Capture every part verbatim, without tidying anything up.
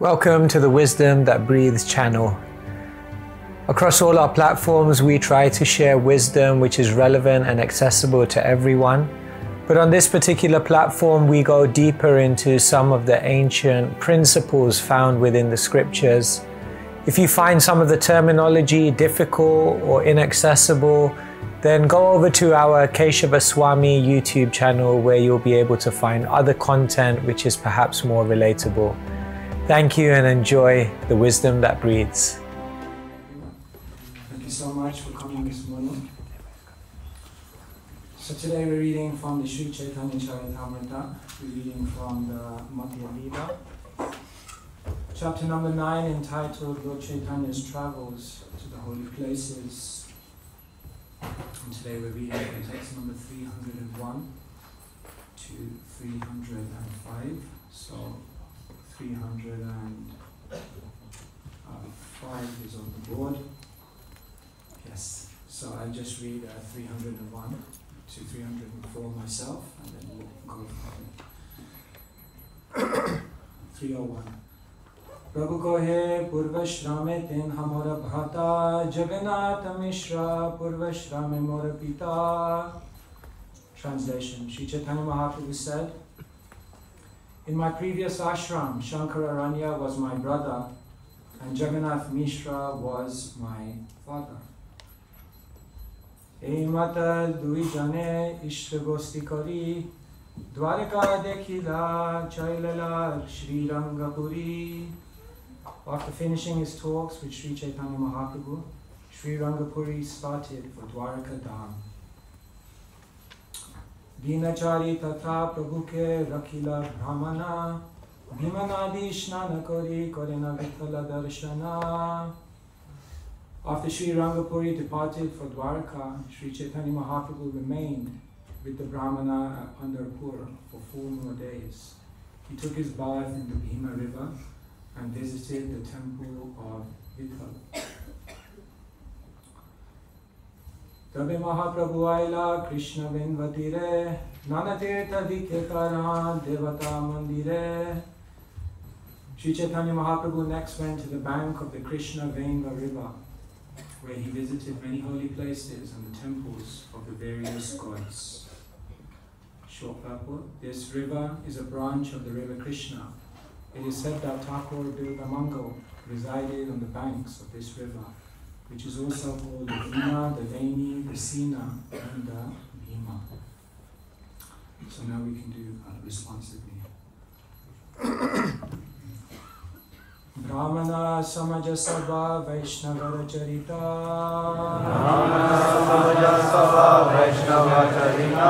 Welcome to the Wisdom That Breathes channel. Across all our platforms, we try to share wisdom which is relevant and accessible to everyone. But on this particular platform, we go deeper into some of the ancient principles found within the scriptures. If you find some of the terminology difficult or inaccessible, then go over to our Keshava Swami YouTube channel where you'll be able to find other content which is perhaps more relatable. Thank you and enjoy the Wisdom That Breathes. Thank you so much for coming this morning. So today we're reading from the Sri Chaitanya Charitamrita. We're reading from the Madhya Veda, chapter number nine, entitled Lord Chaitanya's Travels to the Holy Places. And today we're reading from text number three hundred one to three hundred five. So three hundred five is on the board. Yes, so I'll just read uh, three hundred one to three hundred four myself, and then we'll go from there. three oh one. Prabhu kohe purva shrame ten hamora bhata Jagannatha Mishra purva shrame mora pita. Translation: Sri Chaitanya Mahaprabhu said, in my previous ashram, Shankararanya was my brother and Jagannath Mishra was my father. Eimata dui jane ishtagosti kari dwarika dekhila chailalar Shri Rangapuri. After finishing his talks with Sri Chaitanya Mahaprabhu, Shri Rangapuri started for Dwarika Dham. Dinachari tatra prabhuke rakila brahmana bhimanadi shnana kori korena vithala darshana. After Sri Rangapuri departed for Dwaraka, Sri Chaitanya Mahaprabhu remained with the brahmana at Pandharpur for four more days. He took his bath in the Bhima river and visited the temple of Vithala. Tabe Mahaprabhu Aila Krishna Venvatire Nanatirtha Dikekara Devata Mandire. Sri Chaitanya Mahaprabhu next went to the bank of the Krishna Venga river, where he visited many holy places and the temples of the various gods. Short purport: this river is a branch of the river Krishna. It is said that Thakur Durgamangal resided on the banks of this river, which is also called the Vina, the Vaini, the Sina, and the Bhima. So now we can do uh, responsibly. Brahmana Samaja Sabha Vaishnava Charita. Brahmana Samaja Sabha Vaishnava Charita.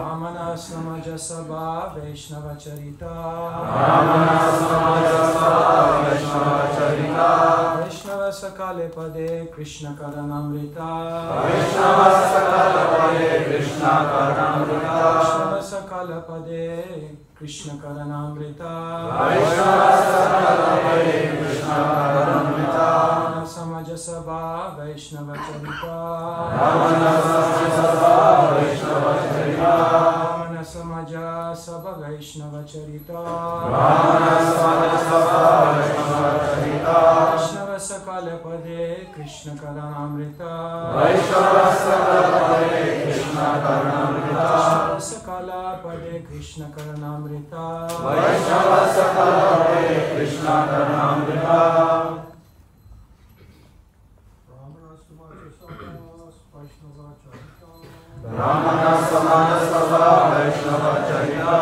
Brahmana Samaja Sabha Vaishnava Charita. Brahmana Samaja Sabha Vaishnava Charita. Sakale Pade Krishna Karanamrita. Vaishnava Sakala Pade Krishna Karanamrita. Vaishnava Sakala Pade Krishna Karanamrita. Vaishnava Sakala Pade Krishna Karanamrita. Samaja Sabha Vaishnava Charita. Brahmana Samaja Sabha Vaishnava Charita. Brahmana Samaja Sabha Vaishnava Charita. Sakala Pade Krishna Karanamrita. Vaishnava Sakala Pade Krishna Karanamrita. Vaishnava Sakala Pade Krishna Karanamrita. Vaishnava Sakala Pade Krishna Karanamrita. Brahmana Samaja Sabha Vaishnava Charita.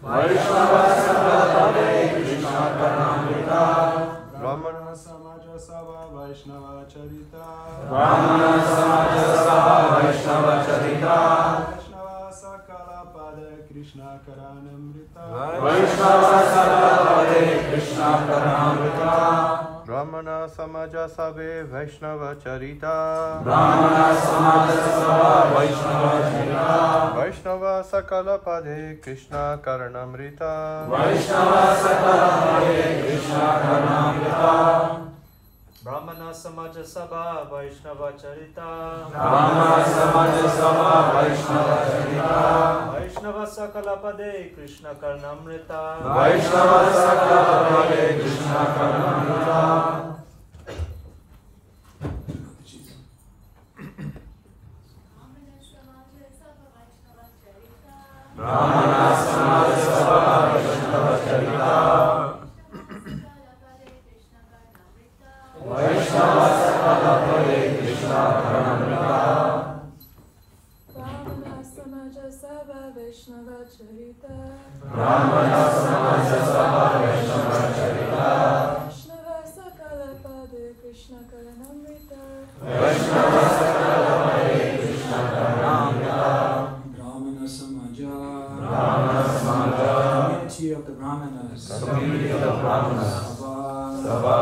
Vaishnava Sakala Pade Krishna Karanamrita. Brahmana Samaja Sabha Vaishnava Charita. Brahmana Samaja Sabha Vaishnava Charita. Vaishnava Sakala Pade Krishna Karanamrita. Vaishnava Sakala Pade Krishna Karanamrita. Brahmana Samaja Sabha Vaishnava Charita. Brahmana Samaja Sabha Vaishnava Charita. Vaishnava Sakala Pade Krishna Karanamrita. Vaishnava Sakala Pade Krishna Karanamrita. Brahmana Samaja Sabha Vaishnava Charita, Brahmana Samaja Sabha Vaishnava Charita, Vaishnava Sakalapade Krishna Karnamrita, Vaishnava Sakalapade Krishna Karnamrita. Brahmana Samaja Sabha Vaishnava Charita, Vaishnava Sakalapade Krishna Karnamrita, Brahmana Samaja Sabha Vaishnava Charita, Brahmana Samaja Sabha Vaishnava Charita, Vaishnava Sakalapade Krishna Karnamrita, Vaishnava Sakalapade Krishna Karnamrita. Brahmana Samaja, Brahmana Samaja, community of the Brahmanas, community of the Brahmanas, Sabha,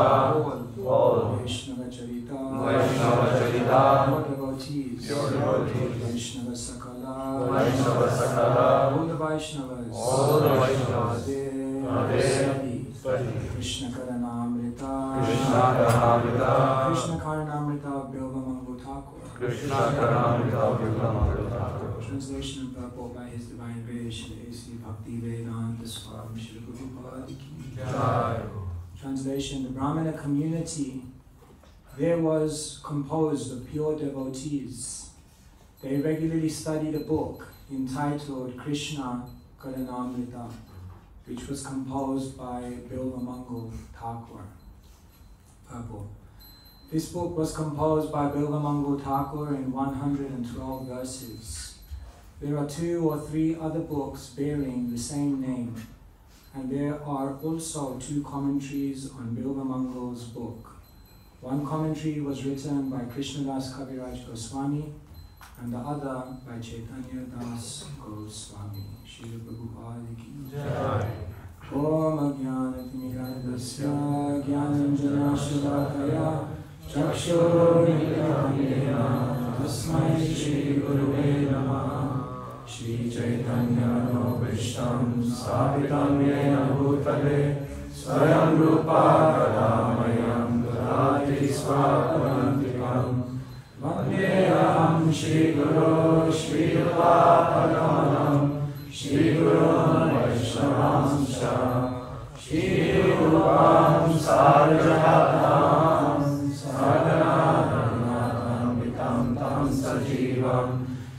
all Vaishnava Charita, Vaishnava Charita, pure devotees, pure devotees, Vaishnava Sakala, Vaishnava Sakala, all the Vaishnavas, all the Vaishnavas, Ade, Sadi, Sadi, Krishna Karanamrita, Krishna Karanamrita, Krishna Karanamrita, Bilvamanghu Thakur, Krishna Karanamrita, Bilvamanghu Thakur. Translation and purport by His Divine Creation, A C. Bhakti Vedanta Swami Shri Prabhupada Ki Jai. Translation, the Brahmana community there was composed of pure devotees. They regularly studied a book entitled Krishna Karanamrita, which was composed by Bilvamanghu Thakur. Purple. This book was composed by Bilvamanghu Thakur in one hundred twelve verses. There are two or three other books bearing the same name, and there are also two commentaries on Bilvamanghu's book. One commentary was written by Krishnadas Kaviraj Goswami and the other by Chaitanya Das Goswami. Śrīla Prabhupada Ki Jai. Om Ajñānatimirandhasya Jñānanjanāślakaya Chakshurmilitamiena Tasmai Śrī Gurave Namah. Shri Chaitanya Prishtam Savitam Yena Bhutale Swayam Rupa Kadamayam Dati Svaparantikam Vandeyam Shri Guru Shri Rupapadanam Shri Guru Vaishnavam Sha Shri Rupam Sarjahatam Sadhananatam Vitam Tam Sajivam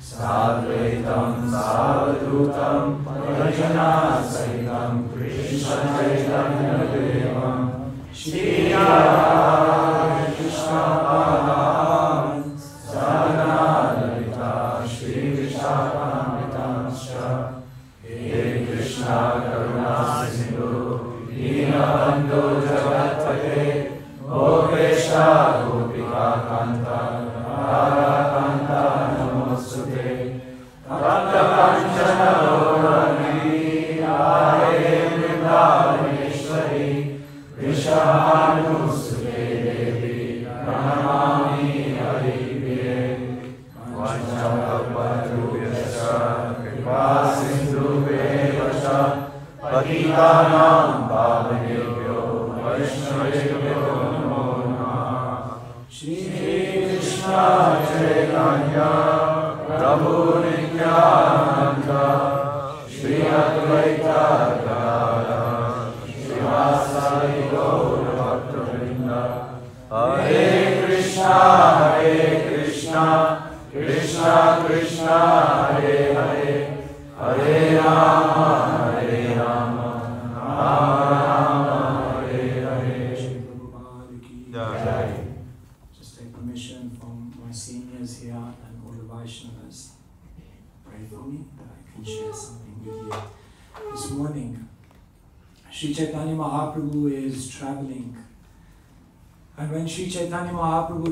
Sadvaitam Sadhutam Prajana Saitam Krishna Chaitanya Devam Shri Radha Krishna Padam Sadhanarita Shri Vishapamitam Shra He Krishna Karuna Sindhu Deenabandhu Jagatpate Bhopesha Gopika Kanta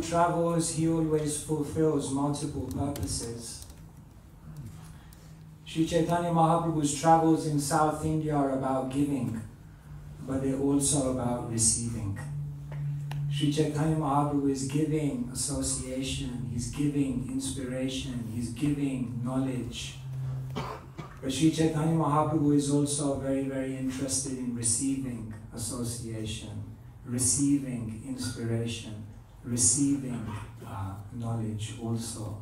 travels, he always fulfills multiple purposes. Sri Chaitanya Mahaprabhu's travels in South India are about giving, but they're also about receiving. Sri Chaitanya Mahaprabhu is giving association, he's giving inspiration, he's giving knowledge. But Sri Chaitanya Mahaprabhu is also very, very interested in receiving association, receiving inspiration, receiving uh, knowledge also.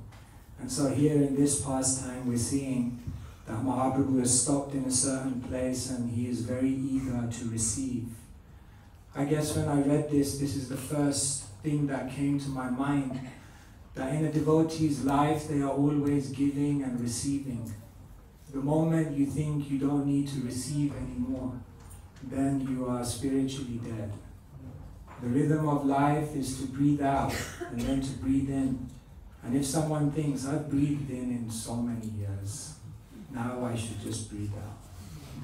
And so here in this pastime we're seeing that Mahaprabhu is stopped in a certain place and he is very eager to receive. I guess when I read this, this is the first thing that came to my mind, that in a devotee's life they are always giving and receiving. The moment you think you don't need to receive anymore, then you are spiritually dead. The rhythm of life is to breathe out and then to breathe in. And if someone thinks, I've breathed in in so many years, now I should just breathe out,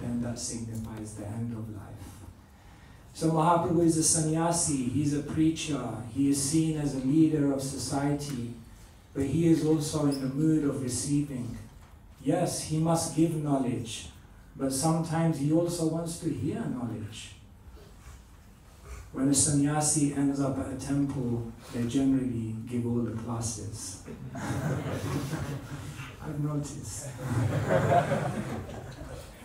then that signifies the end of life. So Mahaprabhu is a sannyasi, he's a preacher, he is seen as a leader of society, but he is also in the mood of receiving. Yes, he must give knowledge, but sometimes he also wants to hear knowledge. When a sannyasi ends up at a temple, they generally give all the classes. I've noticed.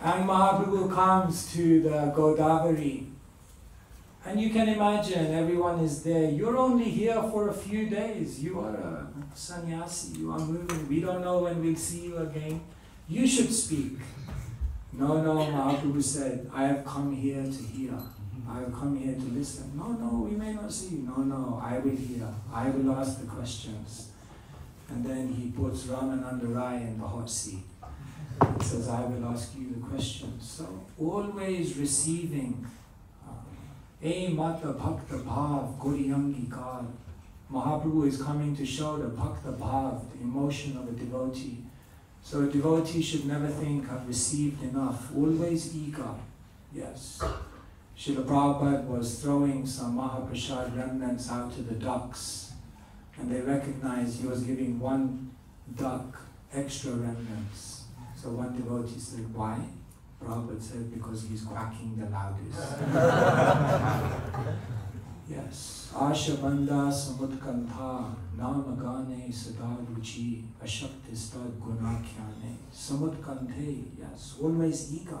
And Mahaprabhu comes to the Godavari. And you can imagine, everyone is there. You're only here for a few days. You are a sannyasi. You are moving. We don't know when we'll see you again. You should speak. No, no, Mahaprabhu said, I have come here to hear. I have come here to listen. No, no, we may not see you. No, no, I will hear. I will ask the questions. And then he puts Ramananda Rai in the hot seat. He says, I will ask you the questions. So, always receiving. E Mata Bhakta Bhav Goriyangi Kal. Mahaprabhu is coming to show the Bhakta Bhav, the emotion of a devotee. So, a devotee should never think, I've received enough. Always eager. Yes. Srila Prabhupada was throwing some Mahaprasad remnants out to the ducks. And they recognized he was giving one duck extra remnants. So one devotee said, why? Prabhupada said, because he's quacking the loudest. Yes. Asha bandha samudkantha namagane sadaruchi ashaktistad gunakhyane samudkanthe. Yes, always eager.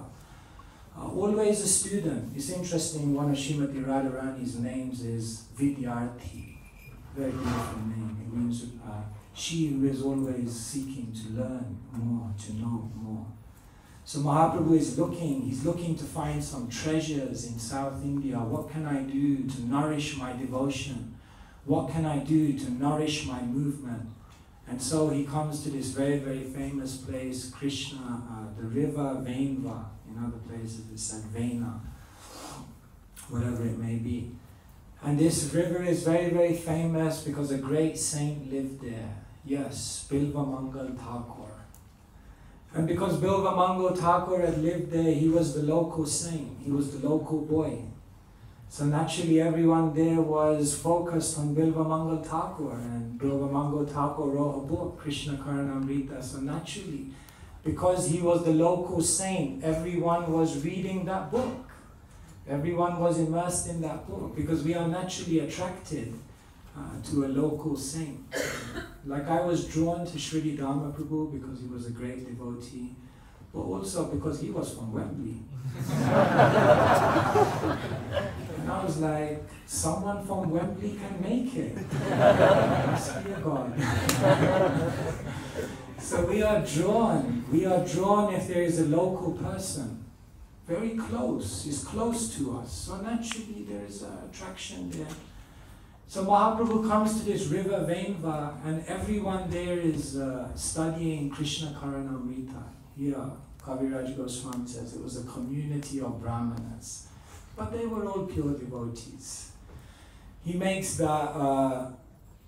Uh, always a student. It's interesting, one of Srimati Radharani's names is Vidyarthi. Very beautiful name. It means uh, she who is always seeking to learn more, to know more. So Mahaprabhu is looking, he's looking to find some treasures in South India. What can I do to nourish my devotion? What can I do to nourish my movement? And so he comes to this very, very famous place, Krishna, uh, the river Vainva. In other places it's said Vaina, whatever it may be. And this river is very, very famous because a great saint lived there. Yes, Bilvamangal Thakur. And because Bilvamangal Thakur had lived there, he was the local saint, he was the local boy. So naturally everyone there was focused on Bilvamangal Thakur, and Bilvamangal Thakur wrote a book, Krishna Karanamrita. So naturally, because he was the local saint, everyone was reading that book. Everyone was immersed in that book, because we are naturally attracted uh, to a local saint. Like I was drawn to Shridi Dharma Prabhu because he was a great devotee, but also because he was from Wembley. And I was like, someone from Wembley can make it. Dear God. So we are drawn. We are drawn if there is a local person. Very close, is close to us. So naturally there is an attraction there. So Mahaprabhu comes to this river Vainva, and everyone there is uh, studying Krishna Karanamrita. Here, Kaviraj Goswami says it was a community of brahmanas, but they were all pure devotees. He makes the uh,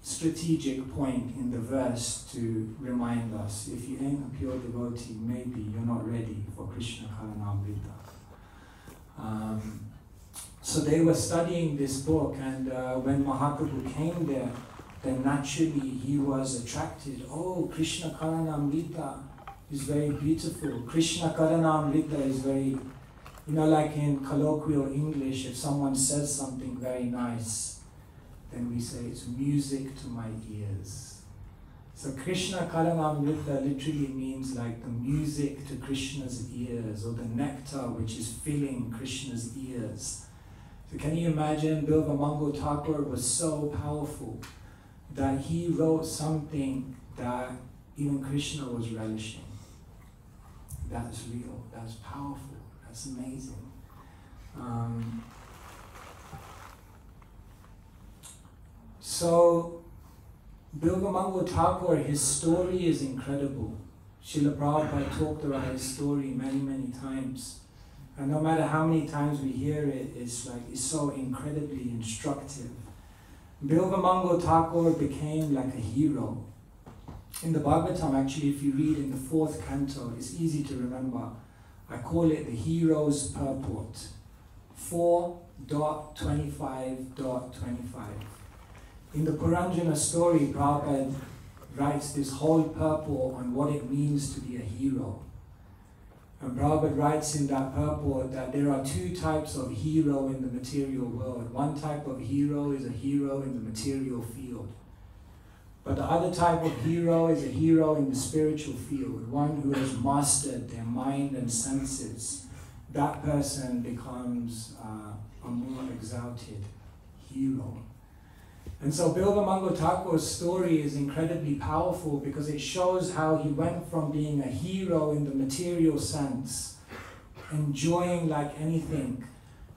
strategic point in the verse to remind us, if you ain't a pure devotee, maybe you're not ready for Krishna Karanamrita. Um, so they were studying this book, and uh, when Mahaprabhu came there, then naturally he was attracted. Oh, Krishna Karanamrita is very beautiful. Krishna Karanamrita is very, you know, like in colloquial English, if someone says something very nice, then we say it's music to my ears. So Krishna Karanamrita literally means like the music to Krishna's ears, or the nectar which is filling Krishna's ears. So can you imagine Bilvamangu Thakur was so powerful that he wrote something that even Krishna was relishing. That's real, that's powerful, that's amazing. Um, so Bilvamangu Thakur, his story is incredible. Srila Prabhupada talked about his story many, many times. And no matter how many times we hear it, it's like it's so incredibly instructive. Bilvamangu Thakur became like a hero. In the Bhagavatam, actually, if you read in the fourth canto, it's easy to remember. I call it the Hero's Purport, four point twenty-five point twenty-five. In the Puranjana story, Prabhupada writes this whole purport on what it means to be a hero. And Prabhupada writes in that purport that there are two types of hero in the material world. One type of hero is a hero in the material field. But the other type of hero is a hero in the spiritual field, one who has mastered their mind and senses. That person becomes uh, a more exalted hero. And so Bilvamangu Thakur's story is incredibly powerful because it shows how he went from being a hero in the material sense, enjoying like anything,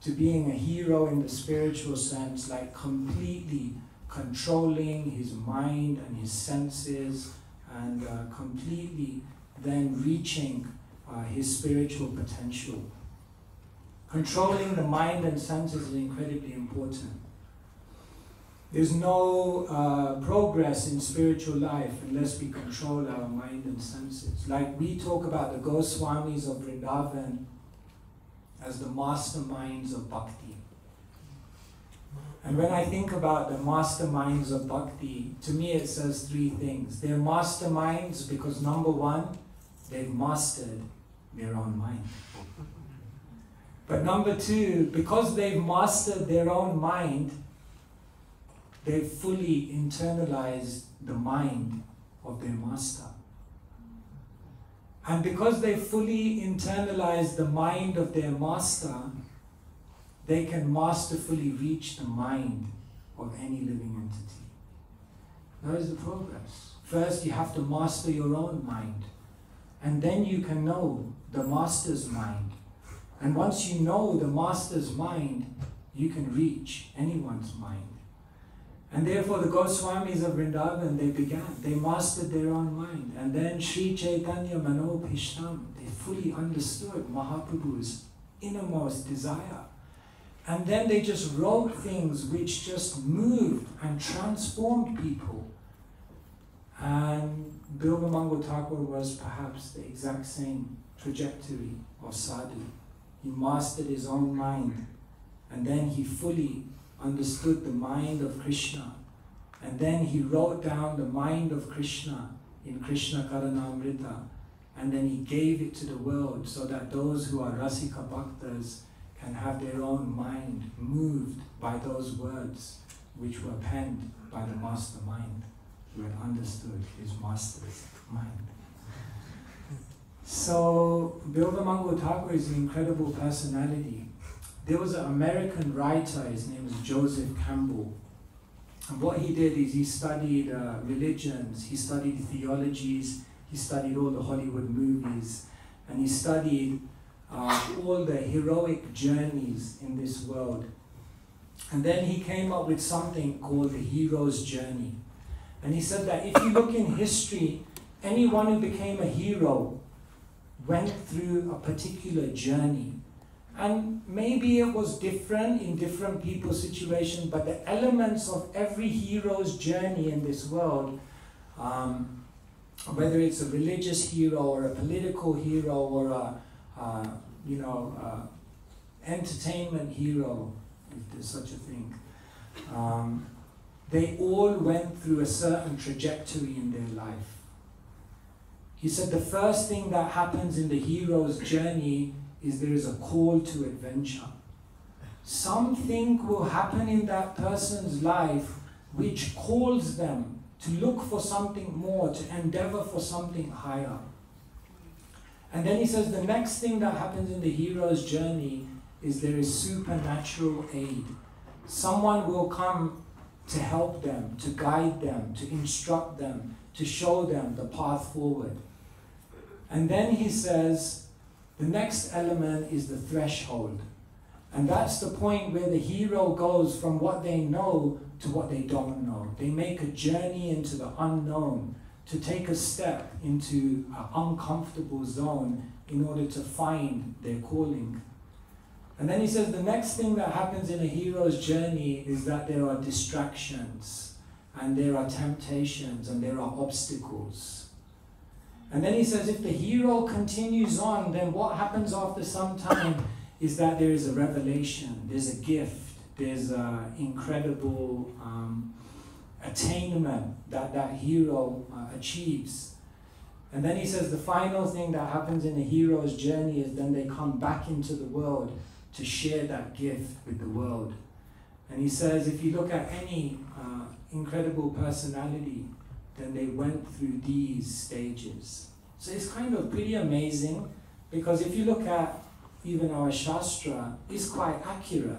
to being a hero in the spiritual sense, like completely controlling his mind and his senses, and uh, completely then reaching uh, his spiritual potential. Controlling the mind and senses is incredibly important. There's no uh, progress in spiritual life unless we control our mind and senses. Like we talk about the Goswamis of Vrindavan as the masterminds of bhakti. And when I think about the masterminds of bhakti, to me it says three things. They're masterminds because number one, they've mastered their own mind. But number two, because they've mastered their own mind, they've fully internalized the mind of their master. And because they fully internalized the mind of their master, they can masterfully reach the mind of any living entity. That is the progress. First, you have to master your own mind. And then you can know the master's mind. And once you know the master's mind, you can reach anyone's mind. And therefore the Goswamis of Vrindavan, they began, they mastered their own mind. And then Sri Chaitanya Manopishtam, they fully understood Mahaprabhu's innermost desire. And then they just wrote things which just moved and transformed people. And Bilvamangu Thakur was perhaps the exact same trajectory of sadhu. He mastered his own mind, and then he fully understood the mind of Krishna, and then he wrote down the mind of Krishna in Krishna Karanamrita, and then he gave it to the world so that those who are Rasika Bhaktas can have their own mind moved by those words which were penned by the master mind who had understood his master's mind. So Bilvamangu Thakur is an incredible personality. There was an American writer, his name was Joseph Campbell. And what he did is he studied uh, religions, he studied theologies, he studied all the Hollywood movies, and he studied uh, all the heroic journeys in this world. And then he came up with something called the hero's journey. And he said that if you look in history, anyone who became a hero went through a particular journey. And maybe it was different in different people's situation, but the elements of every hero's journey in this world, um, whether it's a religious hero or a political hero or a uh, you know uh, entertainment hero, if there's such a thing, um, they all went through a certain trajectory in their life. He said the first thing that happens in the hero's journey is there is a call to adventure. Something will happen in that person's life which calls them to look for something more, to endeavor for something higher. And then he says the next thing that happens in the hero's journey is there is supernatural aid. Someone will come to help them, to guide them, to instruct them, to show them the path forward. And then he says, the next element is the threshold. And that's the point where the hero goes from what they know to what they don't know. They make a journey into the unknown, to take a step into an uncomfortable zone in order to find their calling. And then he says the next thing that happens in a hero's journey is that there are distractions, and there are temptations, and there are obstacles. And then he says if the hero continues on, then what happens after some time is that there is a revelation, there's a gift, there's an incredible um, attainment that that hero uh, achieves. And then he says the final thing that happens in a hero's journey is then they come back into the world to share that gift with the world. And he says if you look at any uh, incredible personality, then they went through these stages. So it's kind of pretty amazing, because if you look at even our Shastra, is quite accurate.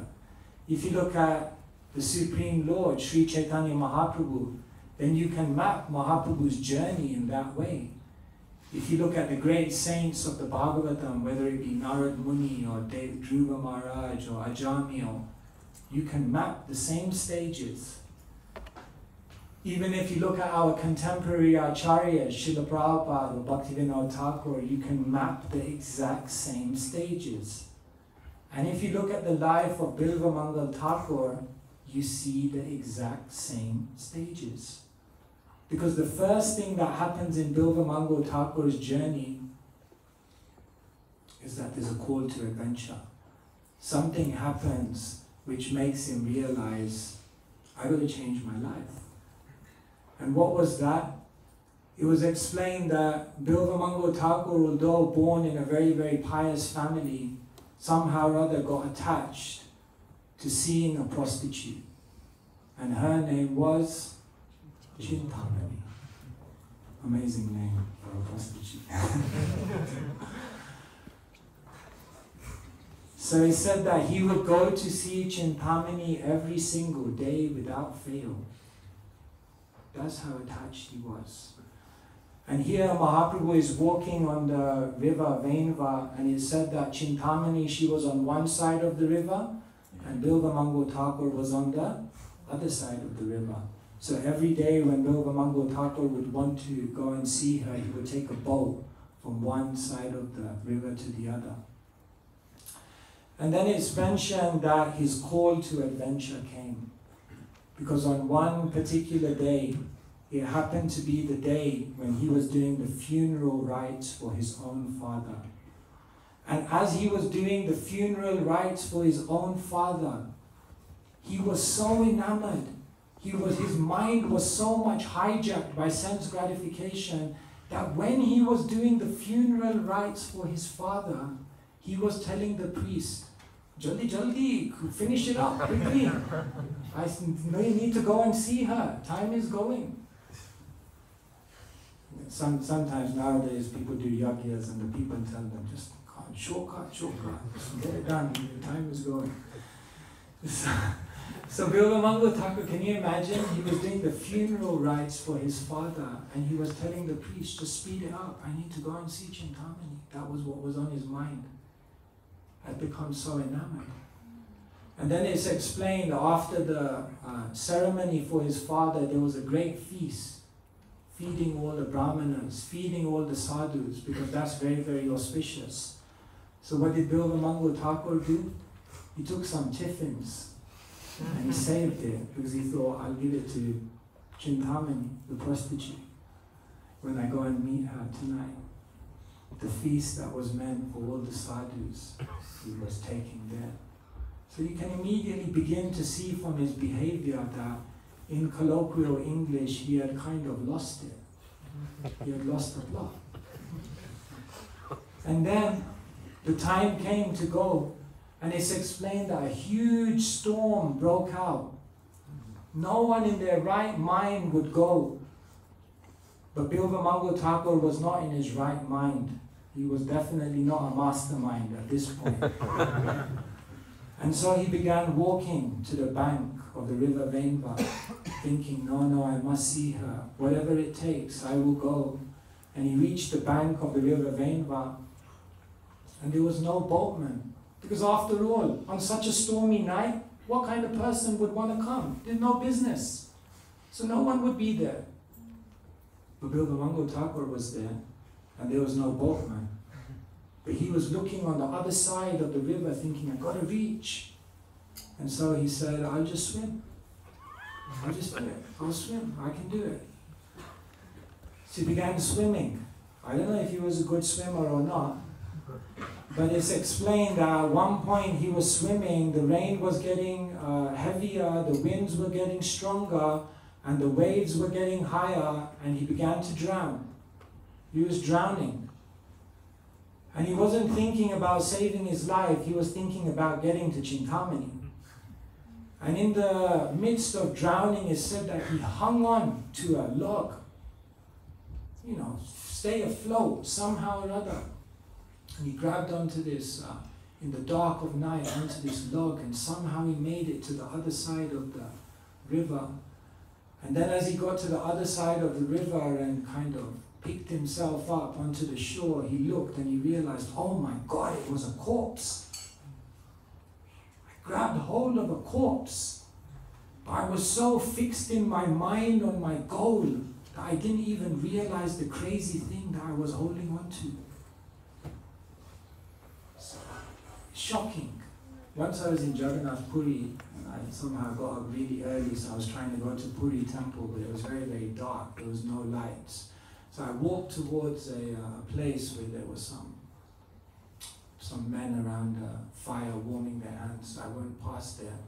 If you look at the Supreme Lord, Sri Chaitanya Mahaprabhu, then you can map Mahaprabhu's journey in that way. If you look at the great saints of the Bhagavatam, whether it be Narad Muni or Dev Dhruva Maharaj or Ajamil, you can map the same stages. Even if you look at our contemporary acharyas, Srila Prabhupada or Bhaktivinoda Thakur, you can map the exact same stages. And if you look at the life of Bilwa Mangal Thakur, you see the exact same stages. Because the first thing that happens in Bilwa Mangal Thakur's journey is that there's a call to adventure. Something happens which makes him realize, I've got to change my life. And what was that? It was explained that Bilwa Mangal Thakur, although born in a very, very pious family, somehow or other got attached to seeing a prostitute. And her name was Chintamani. Amazing name for a prostitute. So he said that he would go to see Chintamani every single day without fail. That's how attached he was. And here Mahaprabhu is walking on the river Vainva, and it said that Chintamani, she was on one side of the river, and Bilwa Mangal Thakur was on the other side of the river. So every day when Bilwa Mangal Thakur would want to go and see her, he would take a boat from one side of the river to the other. And then it's mentioned that his call to adventure came. Because on one particular day, it happened to be the day when he was doing the funeral rites for his own father. And as he was doing the funeral rites for his own father, he was so enamored. He was, his mind was so much hijacked by sense gratification that when he was doing the funeral rites for his father, he was telling the priest, Jaldi, jaldi, finish it up quickly. I need to go and see her. Time is going. Some, sometimes nowadays people do yagyas and the people tell them, just shortcut, shortcut, just get it done. The time is going. So, so Bilwa Mangal Thakur, can you imagine? He was doing the funeral rites for his father, and he was telling the priest to speed it up. I need to go and see Chintamani. That was what was on his mind. Had become so enamored. And then it's explained after the uh, ceremony for his father, there was a great feast, feeding all the brahmanas, feeding all the sadhus, because that's very, very auspicious. So what did Bilwa Mangal Thakur do? He took some tiffins and he saved it, because he thought, I'll give it to Chintamani, the prostitute, when I go and meet her tonight. The feast that was meant for all the sadhus, he was taking there. So you can immediately begin to see from his behavior that in colloquial English, he had kind of lost it. He had lost the plot. And then the time came to go, and it's explained that a huge storm broke out. No one in their right mind would go. But Bilwa Mangal Thakur was not in his right mind. He was definitely not a mastermind at this point. And so he began walking to the bank of the river Vemba, thinking, no, no, I must see her. Whatever it takes, I will go. And he reached the bank of the river Vemba, and there was no boatman. Because after all, on such a stormy night, what kind of person would want to come? There's no business. So no one would be there. But Bilvamangu Thakur was there, and there was no boatman. But he was looking on the other side of the river thinking, I've got to reach. And so he said, I'll just swim. I'll just do it. I'll swim. I can do it. So he began swimming. I don't know if he was a good swimmer or not. But it's explained that at one point he was swimming, the rain was getting uh, heavier, the winds were getting stronger, and the waves were getting higher, and he began to drown. He was drowning. And he wasn't thinking about saving his life, he was thinking about getting to Chintamani. And in the midst of drowning, it said that he hung on to a log. You know, stay afloat somehow or other. And he grabbed onto this, uh, in the dark of night, onto this log, and somehow he made it to the other side of the river. And then as he got to the other side of the river and kind of picked himself up onto the shore, he looked and he realized, oh my God, it was a corpse. I grabbed hold of a corpse. But I was so fixed in my mind on my goal that I didn't even realize the crazy thing that I was holding onto. Shocking. Once I was in Jagannath Puri, and I somehow got up really early, so I was trying to go to Puri temple, but it was very, very dark. There was no lights. So I walked towards a, uh, a place where there was some, some men around a fire warming their hands. So I went past there.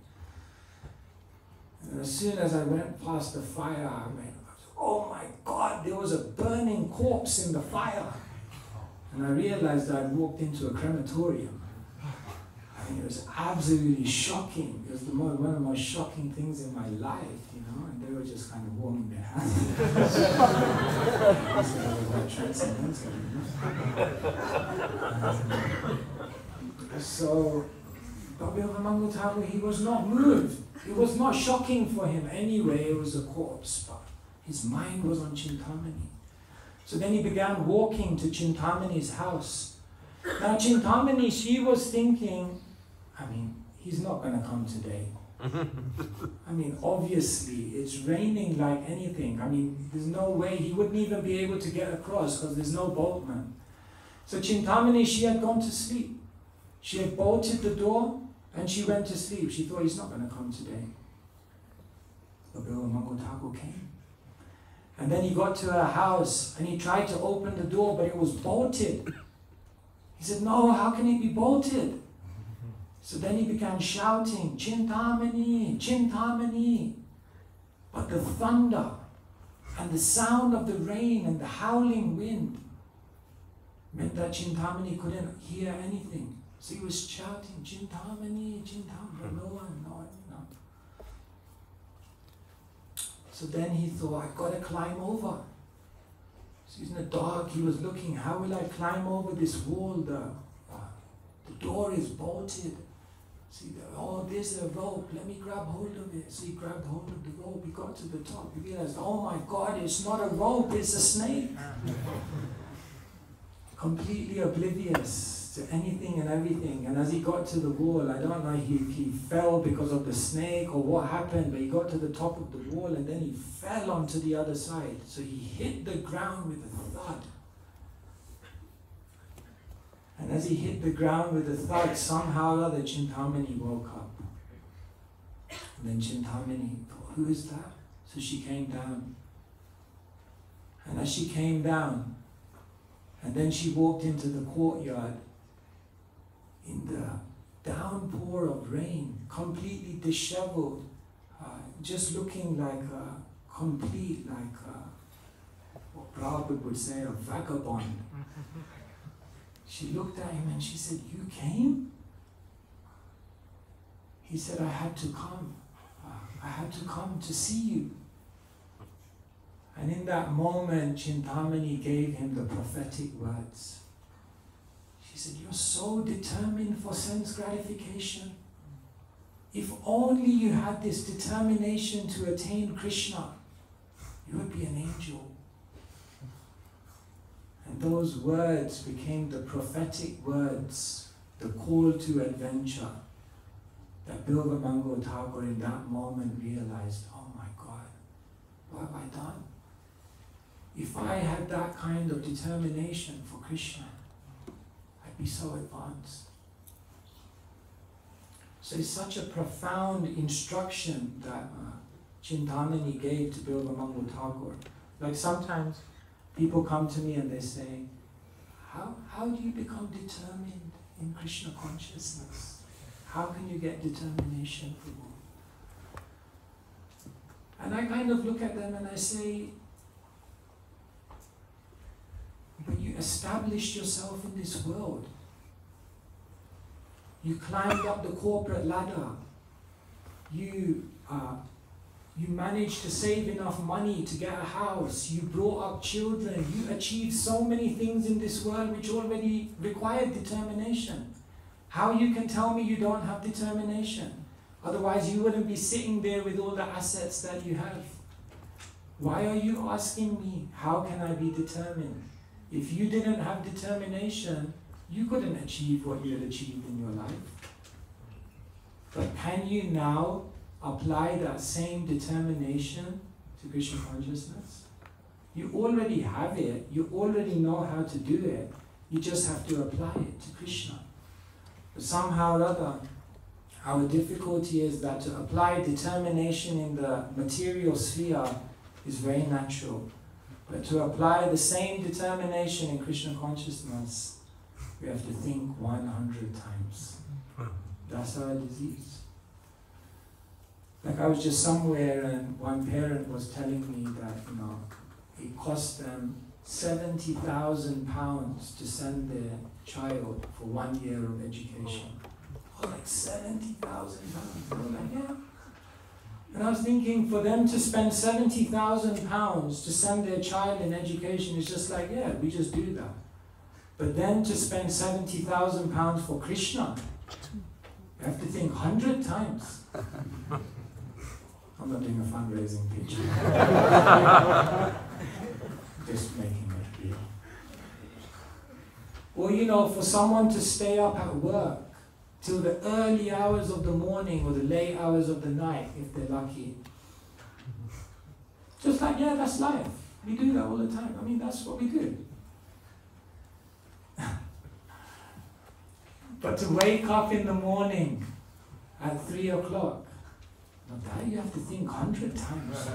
And as soon as I went past the fire, I went, oh my God, there was a burning corpse in the fire. And I realized that I'd walked into a crematorium. And it was absolutely shocking. It was the most, one of the most shocking things in my life, you know. And they were just kind of warming their hands. So I was like transcendental, you know. So, Baba Bilvamangu Thakur, he was not moved. It was not shocking for him anyway. It was a corpse, but his mind was on Chintamani. So then he began walking to Chintamani's house. Now Chintamani, she was thinking, I mean, he's not going to come today. I mean, obviously, it's raining like anything. I mean, there's no way, he wouldn't even be able to get across because there's no boatman. So Chintamani, she had gone to sleep. She had bolted the door and she went to sleep. She thought, he's not going to come today. But Bilvamangu Thakur came. And then he got to her house and he tried to open the door, but it was bolted. He said, no, how can it be bolted? So then he began shouting, Chintamani, Chintamani. But the thunder and the sound of the rain and the howling wind meant that Chintamani couldn't hear anything. So he was shouting, Chintamani, Chintamani, no one, no one, no one. So then he thought, I've got to climb over. So in the dark, he was looking, how will I climb over this wall? The, uh, the door is bolted. See, the, oh, there's a rope. Let me grab hold of it. So he grabbed hold of the rope. He got to the top. He realized, oh my God, it's not a rope, it's a snake. Completely oblivious to anything and everything. And as he got to the wall, I don't know if he fell because of the snake or what happened, but he got to the top of the wall and then he fell onto the other side. So he hit the ground with a thud. And as he hit the ground with a thud, somehow or other, Chintamani woke up. And then Chintamani thought, who is that? So she came down. And as she came down, and then she walked into the courtyard in the downpour of rain, completely disheveled, uh, just looking like a complete, like a, what Prabhupada would say, a vagabond. She looked at him and she said, you came? He said, I had to come. Uh, I had to come to see you. And in that moment, Chintamani gave him the prophetic words. She said, you're so determined for sense gratification. If only you had this determination to attain Krishna, you would be an angel. And those words became the prophetic words, the call to adventure, that Bilwa Mango Thakur in that moment realized, oh my God, what have I done? If I had that kind of determination for Krishna, I'd be so advanced. So it's such a profound instruction that uh, Chintamani gave to Bilwa Mango Thakur. Like sometimes people come to me and they say, how, how do you become determined in Krishna consciousness? How can you get determination for more? And I kind of look at them and I say, but you established yourself in this world. You climbed up the corporate ladder. You uh, You managed to save enough money to get a house. You brought up children. You achieved so many things in this world which already required determination. How you can tell me you don't have determination? Otherwise you wouldn't be sitting there with all the assets that you have. Why are you asking me, how can I be determined? If you didn't have determination, you couldn't achieve what you had achieved in your life. But can you now apply that same determination to Krishna consciousness? You already have it, you already know how to do it, you just have to apply it to Krishna. But somehow or other, our difficulty is that to apply determination in the material sphere is very natural. But to apply the same determination in Krishna consciousness, we have to think one hundred times. That's our disease. Like I was just somewhere and one parent was telling me that, you know, it cost them seventy thousand pounds to send their child for one year of education. Oh, like seventy thousand pounds. I was like, yeah. And I was thinking, for them to spend seventy thousand pounds to send their child in education is just like, yeah, we just do that. But then to spend seventy thousand pounds for Krishna, you have to think one hundred times. I'm not doing a fundraising pitch. Just making it real. Or, you know, for someone to stay up at work till the early hours of the morning or the late hours of the night, if they're lucky. Just like, yeah, that's life. We do that all the time. I mean, that's what we do. But to wake up in the morning at three o'clock, now that you have to think hundred times.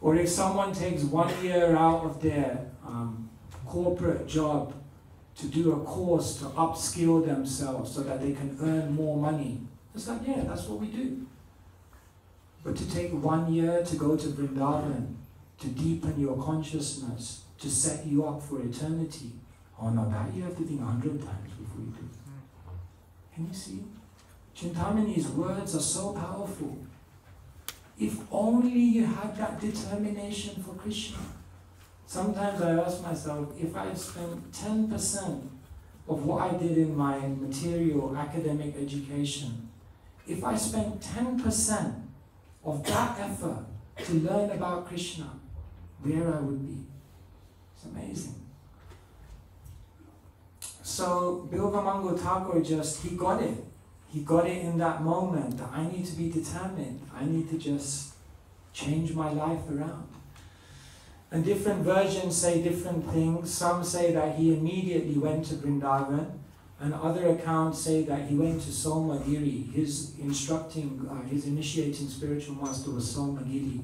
Or if someone takes one year out of their um, corporate job to do a course to upskill themselves so that they can earn more money. It's like, yeah, that's what we do. But to take one year to go to Vrindavan, to deepen your consciousness, to set you up for eternity, oh no, that you have to think a hundred times before you do. Can you see? Chintamani's words are so powerful. If only you had that determination for Krishna. Sometimes I ask myself, if I spent ten percent of what I did in my material academic education, if I spent ten percent of that effort to learn about Krishna, where I would be. It's amazing. So Bilwa Mango Thakur just, he got it. He got it in that moment that I need to be determined. I need to just change my life around. And different versions say different things. Some say that he immediately went to Vrindavan. And other accounts say that he went to Somagiri. His instructing, uh, his initiating spiritual master was Somagiri.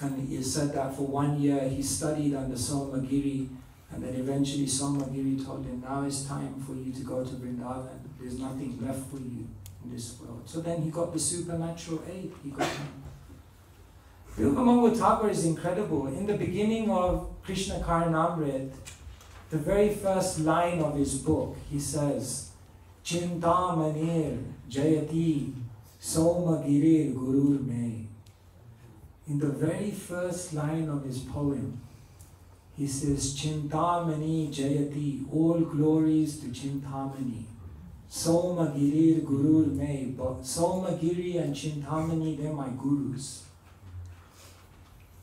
And it said that for one year he studied under Somagiri, and then eventually Somagiri told him, now it's time for you to go to Vrindavan. There's nothing left for you in this world. So then he got the supernatural aid. He got Bilwa Mango Thakur is incredible. In the beginning of Krishna Karanamrit, the very first line of his book, he says, Chintamanir Jayati Somagiri Gurur May. In the very first line of his poem, He says, Chintamani Jayati, all glories to Chintamani. Somagirir Gurur Me, but Somagiri and Chintamani, they're my gurus.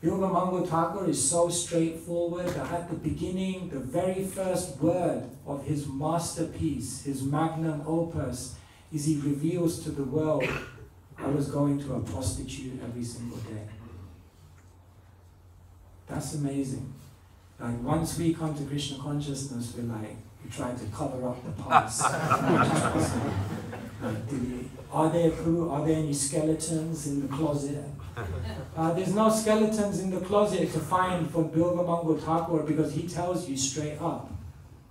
Yogamango Thakur is so straightforward that at the beginning, the very first word of his masterpiece, his magnum opus, is he reveals to the world, I was going to a prostitute every single day. That's amazing. Like, once we come to Krishna consciousness, we're like, we try to cover up the past. Like, did we, are there who, are there any skeletons in the closet? Uh, there's no skeletons in the closet to find for Bilvamango Thakur, because he tells you straight up,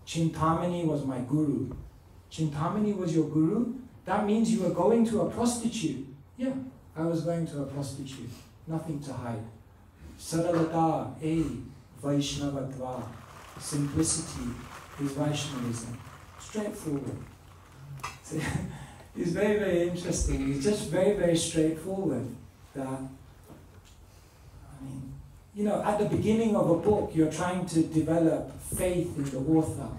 Chintamani was my guru. Chintamani was your guru? That means you were going to a prostitute. Yeah, I was going to a prostitute. Nothing to hide. Saralata, A, Vaishnavatva. Simplicity is Vaishnavism. Straightforward. It's very, very interesting. It's just very, very straightforward. That, I mean, you know, at the beginning of a book, you're trying to develop faith in the author.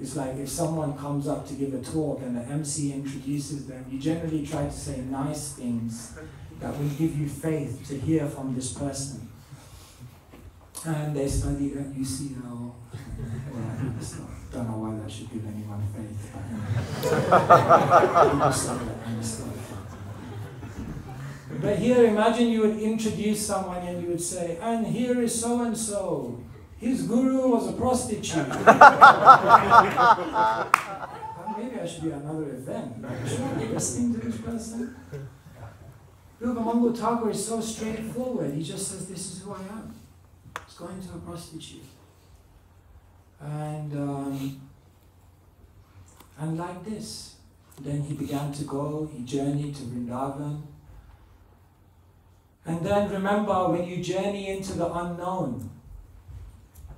It's like if someone comes up to give a talk and the M C introduces them, you generally try to say nice things that will give you faith to hear from this person. And they study at U C L. I don't know why that should give anyone faith. But But here, imagine you would introduce someone and you would say, and here is so-and-so. His guru was a prostitute. Maybe I should do another event. Right? Should I be listening to this person? Bilvamango Thakur is so straightforward. He just says, this is who I am. I was going to a prostitute. And, um, and like this. Then he began to go. He journeyed to Vrindavan. And then remember, when you journey into the unknown,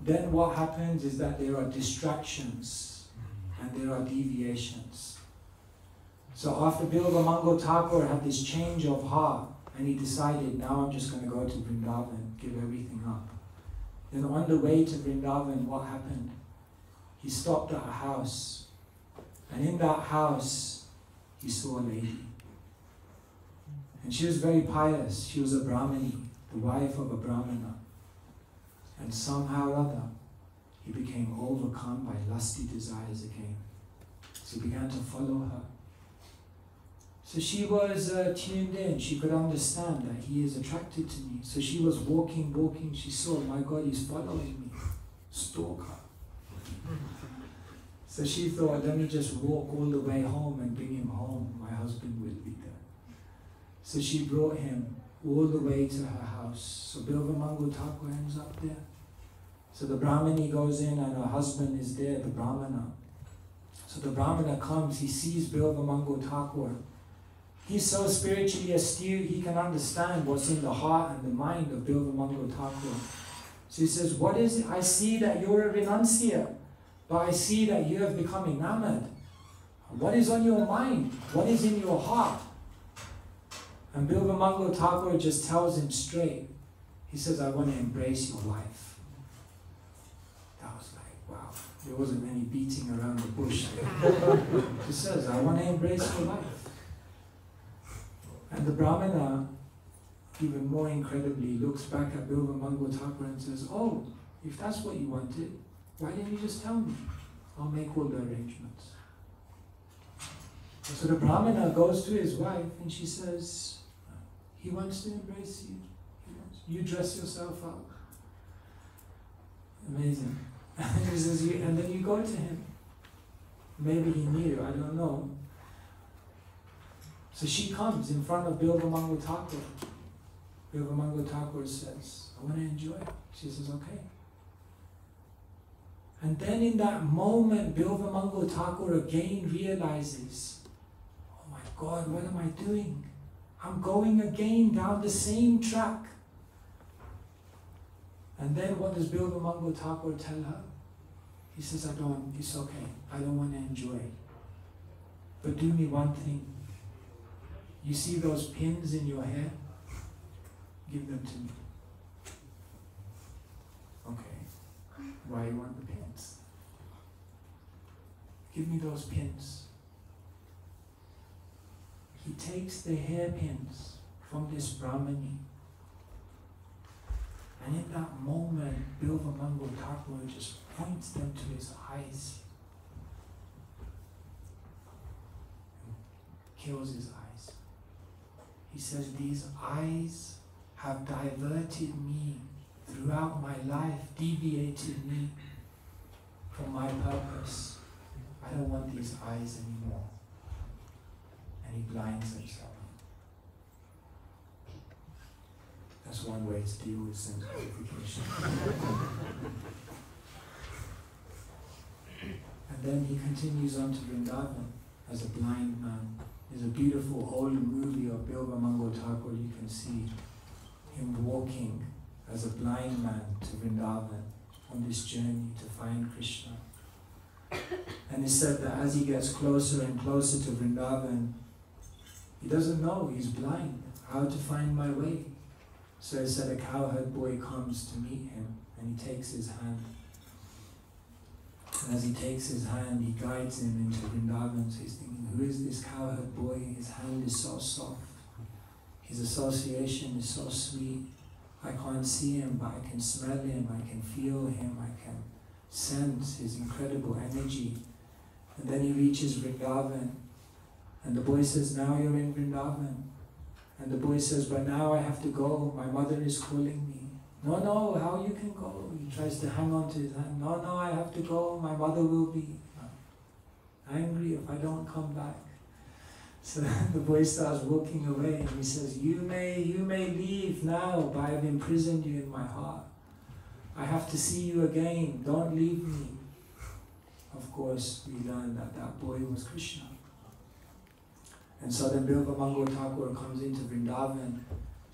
then what happens is that there are distractions and there are deviations. So after Bilvamango Thakur had this change of heart and he decided, now I'm just going to go to Vrindavan, give everything up. Then on the way to Vrindavan, what happened? He stopped at a house, and in that house, he saw a lady. And she was very pious. She was a Brahmani, the wife of a Brahmana. And somehow or other, he became overcome by lusty desires again. So he began to follow her. So she was uh, tuned in. She could understand that he is attracted to me. So she was walking, walking. She saw, my God, he's following me. Stalker. So she thought, let me just walk all the way home and bring him home. My husband will be there. So she brought him all the way to her house. So Bilvamango Thakur ends up there. So the Brahmani goes in and her husband is there, the Brahmana. So the Brahmana comes, he sees Bilvamango Thakur. He's so spiritually astute, he can understand what's in the heart and the mind of Bilvamango Thakur. So he says, what is it? I see that you're a renunciate, but I see that you have become enamored. What is on your mind? What is in your heart? And Bilvamango Thakur just tells him straight. He says, I want to embrace your wife. That was like, wow. There wasn't any beating around the bush. He says, I want to embrace your wife. And the Brahmana, even more incredibly, looks back at Bilvamango Thakur and says, oh, if that's what you wanted, why didn't you just tell me? I'll make all the arrangements. So the Brahmana goes to his wife and she says, he wants to embrace you. You dress yourself up. Amazing. And, he says, you, and then you go to him. Maybe he knew, I don't know. So she comes in front of Bilvamango Thakur. Bilvamango Thakur says, I want to enjoy it. She says, okay. And then in that moment, Bilvamango Thakur again realizes, oh my God, what am I doing? I'm going again down the same track. And then what does Bilvamango Thakur tell her? He says, I don't, it's okay. I don't want to enjoy it. But do me one thing. You see those pins in your hair? Give them to me. Okay. why you want the pins. Give me those pins. He takes the hairpins from this Brahmani. And in that moment, Bilvamangal Thakur just points them to his eyes. And kills his eyes. He says, these eyes have diverted me throughout my life, deviated me from my purpose. I don't want these eyes anymore. And he blinds himself. That's one way to deal with simplification. And then he continues on to Vrindavan as a blind man. There's a beautiful old movie of Bilvamangal Thakur. You can see him walking as a blind man to Vrindavan on this journey to find Krishna. And it's said that as he gets closer and closer to Vrindavan, he doesn't know, he's blind, how to find my way. So it said a cowherd boy comes to meet him and he takes his hand. And as he takes his hand, he guides him into Vrindavan. So he's thinking, who is this cowherd boy? His hand is so soft. His association is so sweet. I can't see him, but I can smell him, I can feel him, I can sense his incredible energy. And then he reaches Vrindavan. And the boy says, now you're in Vrindavan. And the boy says, but now I have to go. My mother is calling me. No, no, how you can go? He tries to hang on to his hand. No, no, I have to go. My mother will be angry if I don't come back. So the boy starts walking away and he says, you may, you may leave now, but I've imprisoned you in my heart. I have to see you again. Don't leave me. Of course, we learned that that boy was Krishna. And so then Bilvamangal Thakur comes into Vrindavan.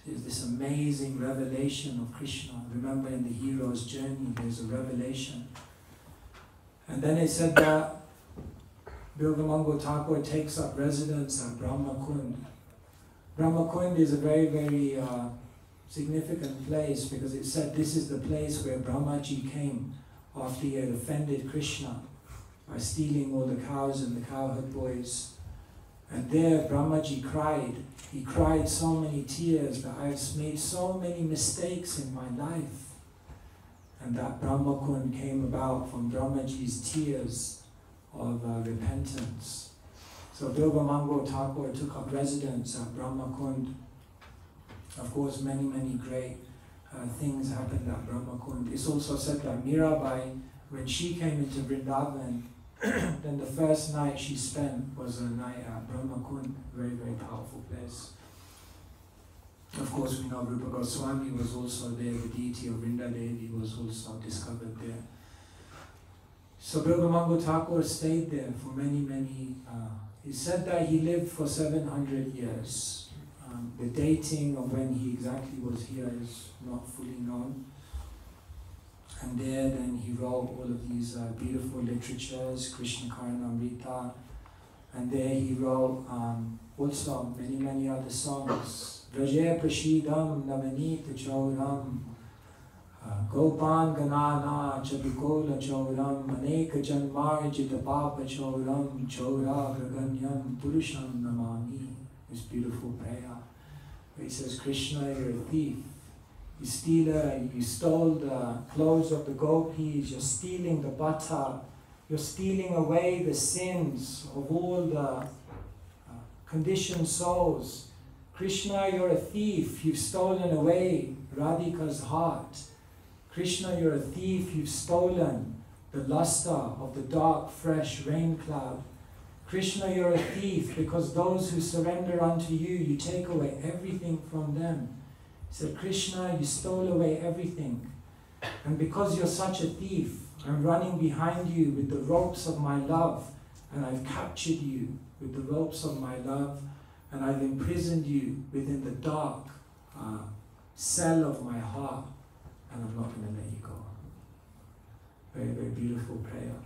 There's this amazing revelation of Krishna. Remember in the hero's journey, there's a revelation. And then it said that Bilvamangal Thakur takes up residence at Brahmakund. Brahmakund is a very, very uh, significant place because it said this is the place where Brahmaji came after he had offended Krishna by stealing all the cows and the cowherd boys. And there Brahmaji cried. He cried so many tears that I've made so many mistakes in my life. And that Brahmakund came about from Brahmaji's tears of uh, repentance. So Bilvamangal Thakur took up residence at Brahmakund. Of course, many, many great uh, things happened at Brahmakund. It's also said that Mirabai, when she came into Vrindavan, then the first night she spent was a night at Brahmakund, very, very powerful place. Of course, we know Rupa Goswami was also there, the deity of Vrinda Devi was also discovered there. So Bilvamangal Thakur stayed there for many, many, uh, he said that he lived for seven hundred years. Um, the dating of when he exactly was here is not fully known. And there, then he wrote all of these uh, beautiful literatures, Krishna Karanamrita. And there he wrote um, also many, many other songs. Vrajaya Prashidam Namanita Chauram, Gopan Ganana Chabikola Chauram, Maneka Janmarjita Papa Chauram, Chaura Vraganyam Purusham Namami. This beautiful prayer where he says, Krishna, you're a thief. You steal, uh, you stole the clothes of the gopis, you're stealing the butter, you're stealing away the sins of all the uh, conditioned souls. Krishna, you're a thief, you've stolen away Radhika's heart. Krishna, you're a thief, you've stolen the luster of the dark, fresh rain cloud. Krishna, you're a thief, because those who surrender unto you, you take away everything from them. So Krishna, you stole away everything. And because you're such a thief, I'm running behind you with the ropes of my love, and I've captured you with the ropes of my love, and I've imprisoned you within the dark uh, cell of my heart, and I'm not going to let you go. Very, very beautiful prayer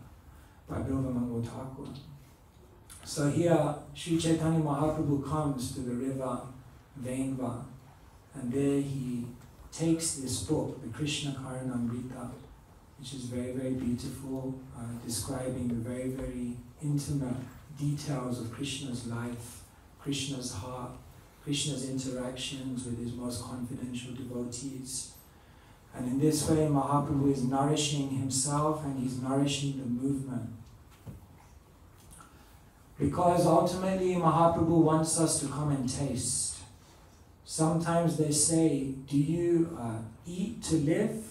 by Bilvamangal Thakur. So here, Sri Chaitanya Mahaprabhu comes to the river Vengva. And there he takes this book, the Krishna Karanamrita, which is very, very beautiful, uh, describing the very, very intimate details of Krishna's life, Krishna's heart, Krishna's interactions with his most confidential devotees. And in this way, Mahaprabhu is nourishing himself and he's nourishing the movement. Because ultimately, Mahaprabhu wants us to come and taste. Sometimes they say, do you uh, eat to live,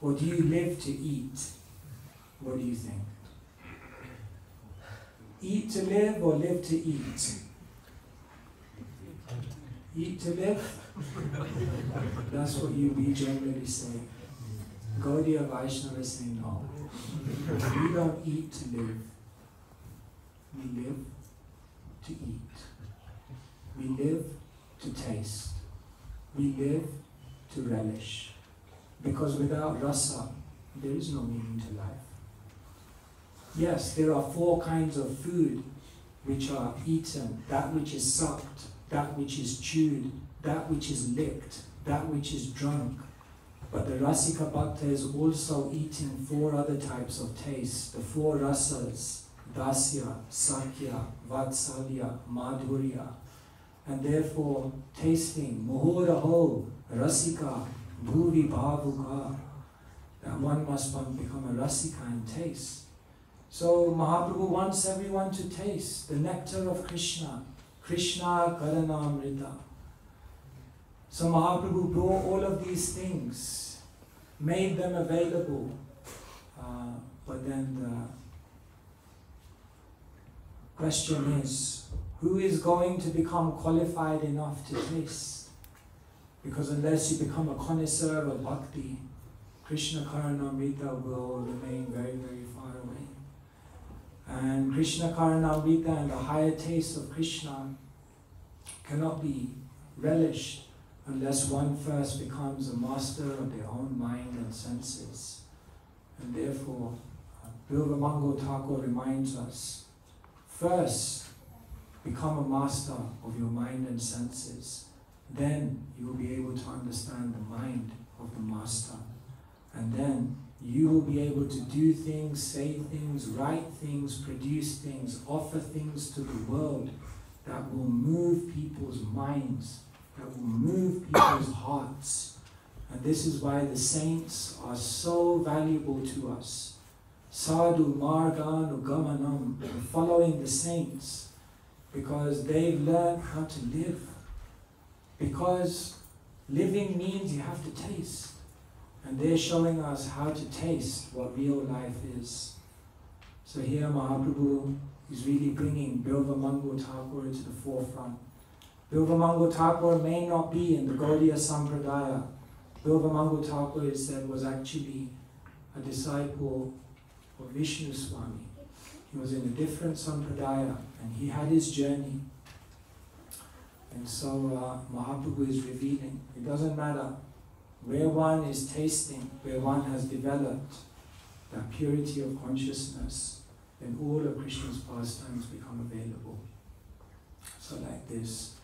or do you live to eat? What do you think? Eat to live or live to eat? Eat to live? That's what you we generally say. Gaudiya Vaishnavas say no. We don't eat to live. We live to eat. We live to taste. We live to relish. Because without rasa, there is no meaning to life. Yes, there are four kinds of food which are eaten, that which is sucked, that which is chewed, that which is licked, that which is drunk. But the Rasika Bhakta is also eating four other types of taste, the four rasas, Dasya, Sakya, Vatsalya, Madhurya. And therefore, tasting, Moho Raho, Rasika, Bhuvi Bhavuka, that one must become a Rasika and taste. So Mahaprabhu wants everyone to taste the nectar of Krishna, Krishna Karanamrita. So Mahaprabhu brought all of these things, made them available, uh, but then the question is, who is going to become qualified enough to taste? Because unless you become a connoisseur of bhakti, Krishna Karanamrita will remain very, very far away. And Krishna Karanamrita and the higher taste of Krishna cannot be relished unless one first becomes a master of their own mind and senses. And therefore, Bilvamango Thakur reminds us, first become a master of your mind and senses. Then you will be able to understand the mind of the master. And then you will be able to do things, say things, write things, produce things, offer things to the world that will move people's minds, that will move people's hearts. And this is why the saints are so valuable to us. Sadhu marganu gamanam, following the saints, because they've learned how to live. Because living means you have to taste. And they're showing us how to taste what real life is. So here Mahaprabhu is really bringing Bilvamango Thakur to the forefront. Bilvamango Thakur may not be in the Gaudiya Sampradaya. Bilvamango Thakur, it said, was actually a disciple of Vishnu Swami. He was in a different Sampradaya and he had his journey. And so uh, Mahaprabhu is revealing, it doesn't matter where one is tasting, where one has developed that purity of consciousness, then all of Krishna's pastimes become available. So like this,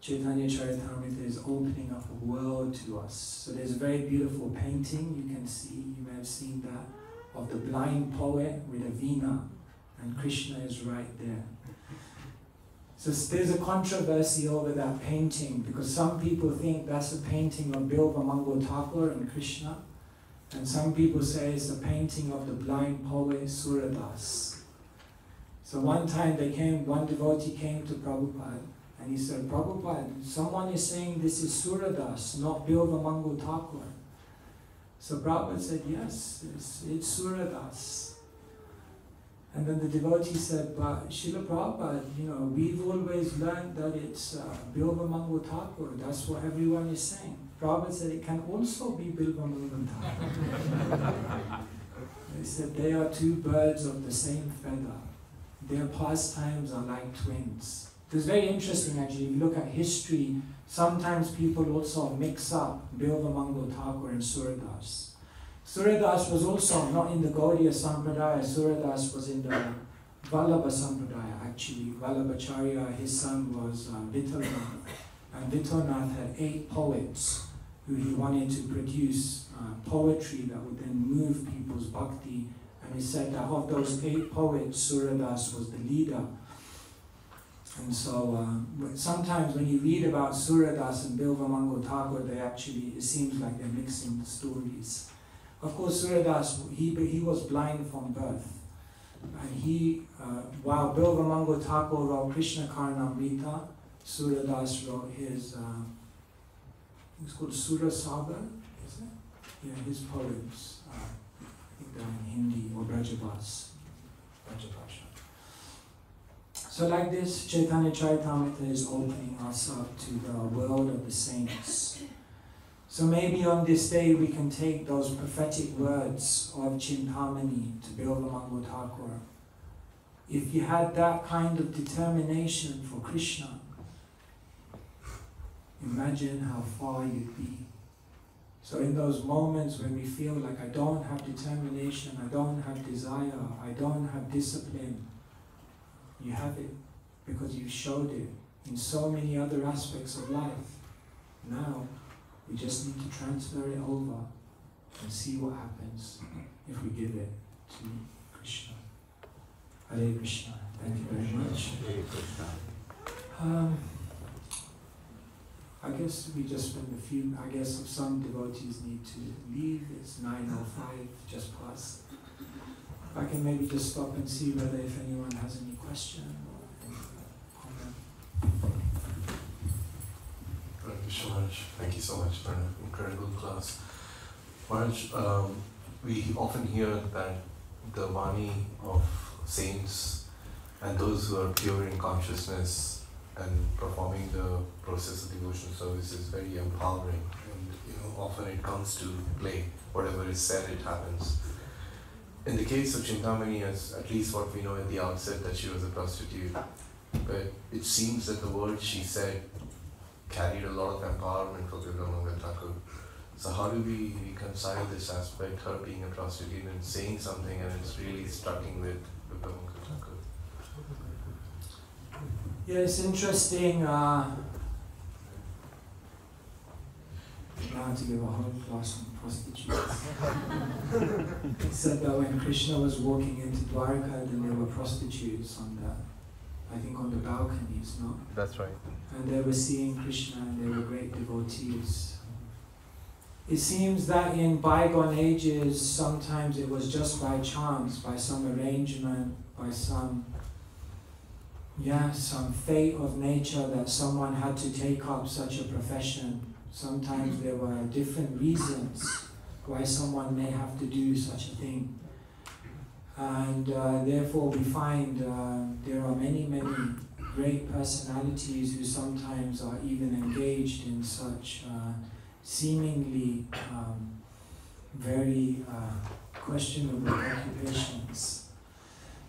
Chaitanya Charitamrita is opening up a world to us. So there's a very beautiful painting, you can see, you may have seen that, of the blind poet with a veena, and Krishna is right there. So there's a controversy over that painting because some people think that's a painting of Bilvamango Thakur and Krishna, and some people say it's a painting of the blind poet Suradas. So one time they came, one devotee came to Prabhupada and he said, Prabhupada, someone is saying this is Suradas, not Bilvamango Thakur. So Prabhupada said, yes, it's, it's Suradas. And then the devotee said, but Srila Prabhupada, you know, we've always learned that it's uh, Bilvamango Thakur, that's what everyone is saying. Prabhupada said, it can also be Bilvamango Thakur. They said, they are two birds of the same feather. Their pastimes are like twins. It's very interesting actually, if you look at history, sometimes people also mix up Bilvamango Thakur and Suradas. Suradas was also not in the Gaudiya Sampradaya, Suradas was in the Vallabha Sampradaya actually. Vallabhacharya, his son was uh, Vithalnath, and Vithalnath had eight poets who he wanted to produce uh, poetry that would then move people's bhakti. And he said that of those eight poets, Suradas was the leader. And so uh, sometimes when you read about Suradas and Bilvamango Tagore, they actually, it seems like they're mixing the stories. Of course, Suradas, he, he was blind from birth. And he, uh, while Bilvamango Tagore wrote Krishna Karnamrita, Suradas wrote his, uh, it's called Surasagar, is it? Yeah, his poems. Uh, I think they're in Hindi or Brajabhas. Brajabhasha. So like this, Chaitanya Charitamrita is opening us up to the world of the saints. So maybe on this day we can take those prophetic words of Chintamani to Bilvamango Tagore. If you had that kind of determination for Krishna, imagine how far you'd be. So in those moments when we feel like I don't have determination, I don't have desire, I don't have discipline, you have it, because you showed it in so many other aspects of life. Now, we just need to transfer it over and see what happens if we give it to Krishna. Hare Krishna. Thank you very much. Um, I guess we just spent a few, I guess some devotees need to leave. It's nine oh five, just past. If I can maybe just stop and see whether if anyone has any question or any comment. Thank you so much. Thank you so much for an incredible class. Maharaj, um, we often hear that the Vani of saints and those who are pure in consciousness and performing the process of devotional service is very empowering. And you know, often it comes to play. Whatever is said, it happens. In the case of Chintamani, as at least what we know at the outset, that she was a prostitute, but it seems that the words she said carried a lot of empowerment for Bilvamango Tagore. So how do we reconcile this aspect, her being a prostitute and saying something, and it's really striking with Bilvamango Tagore? Yeah, it's interesting. Uh, now to give a whole class on prostitutes. It said that when Krishna was walking into Dwarka, then there were prostitutes on the, I think on the balconies, no? That's right. And they were seeing Krishna and they were great devotees. It seems that in bygone ages, sometimes it was just by chance, by some arrangement, by some, yeah, some fate of nature that someone had to take up such a profession. Sometimes there were different reasons why someone may have to do such a thing. And uh, therefore we find uh, there are many, many great personalities who sometimes are even engaged in such uh, seemingly um, very uh, questionable occupations.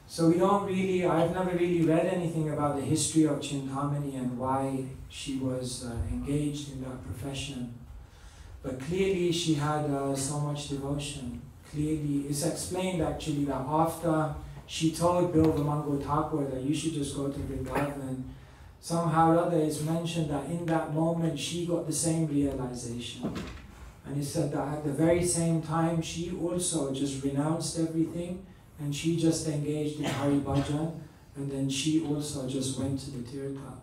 So we don't really, I've never really read anything about the history of Chintamani and why she was uh, engaged in that profession. But clearly she had uh, so much devotion. Clearly, it's explained actually that after she told Bilvamango Tagore that you should just go to Vrindavan, somehow or other it's mentioned that in that moment she got the same realization. And it said that at the very same time she also just renounced everything. And she just engaged in Hari Bhajan, and then she also just went to the Tirtha.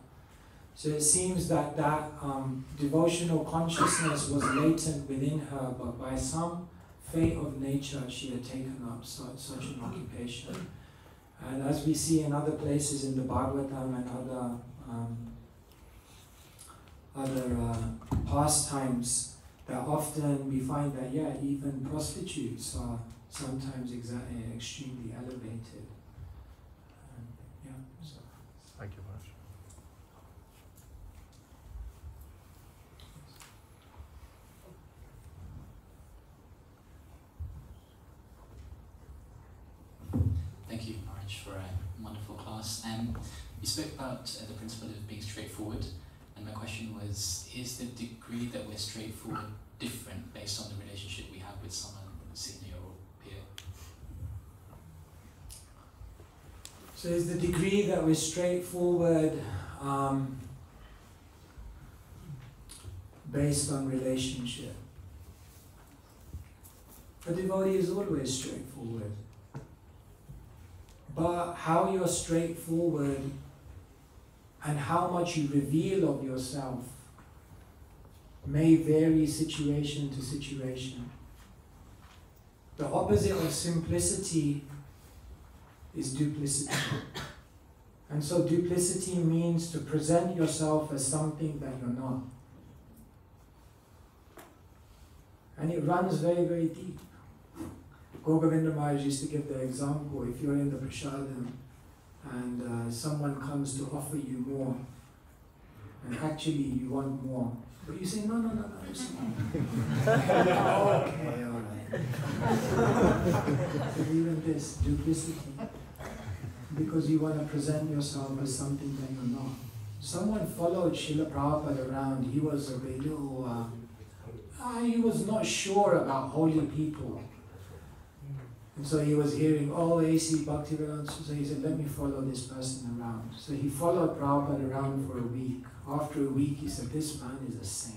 So it seems that that um, devotional consciousness was latent within her, but by some fate of nature, she had taken up such, such an occupation. And as we see in other places in the Bhagavatam and other, um, other uh, pastimes, that often we find that, yeah, even prostitutes are sometimes exactly extremely elevated. Um, yeah, so. Thank you much. Thank you, Maharaj, for a wonderful class. Um, you spoke about uh, the principle of being straightforward, and my question was, is the degree that we're straightforward different based on the relationship we have with someone senior? So is the degree that we're straightforward um, based on relationship. A devotee is always straightforward. But how you're straightforward and how much you reveal of yourself may vary situation to situation. The opposite of simplicity is duplicity. And so duplicity means to present yourself as something that you're not. And it runs very, very deep. Govinda Maharaj used to give the example, if you're in the prasadam and uh, someone comes to offer you more, and actually you want more, but you say, no, no, no, no, it's not. Okay, all right. Even this duplicity, because you want to present yourself as something that you're not. Someone followed Srila Prabhupada around. He was a real, uh, uh, he was not sure about holy people. And so he was hearing, oh, A C Bhaktivedanta, so he said, let me follow this person around. So he followed Prabhupada around for a week. After a week, he said, this man is a saint.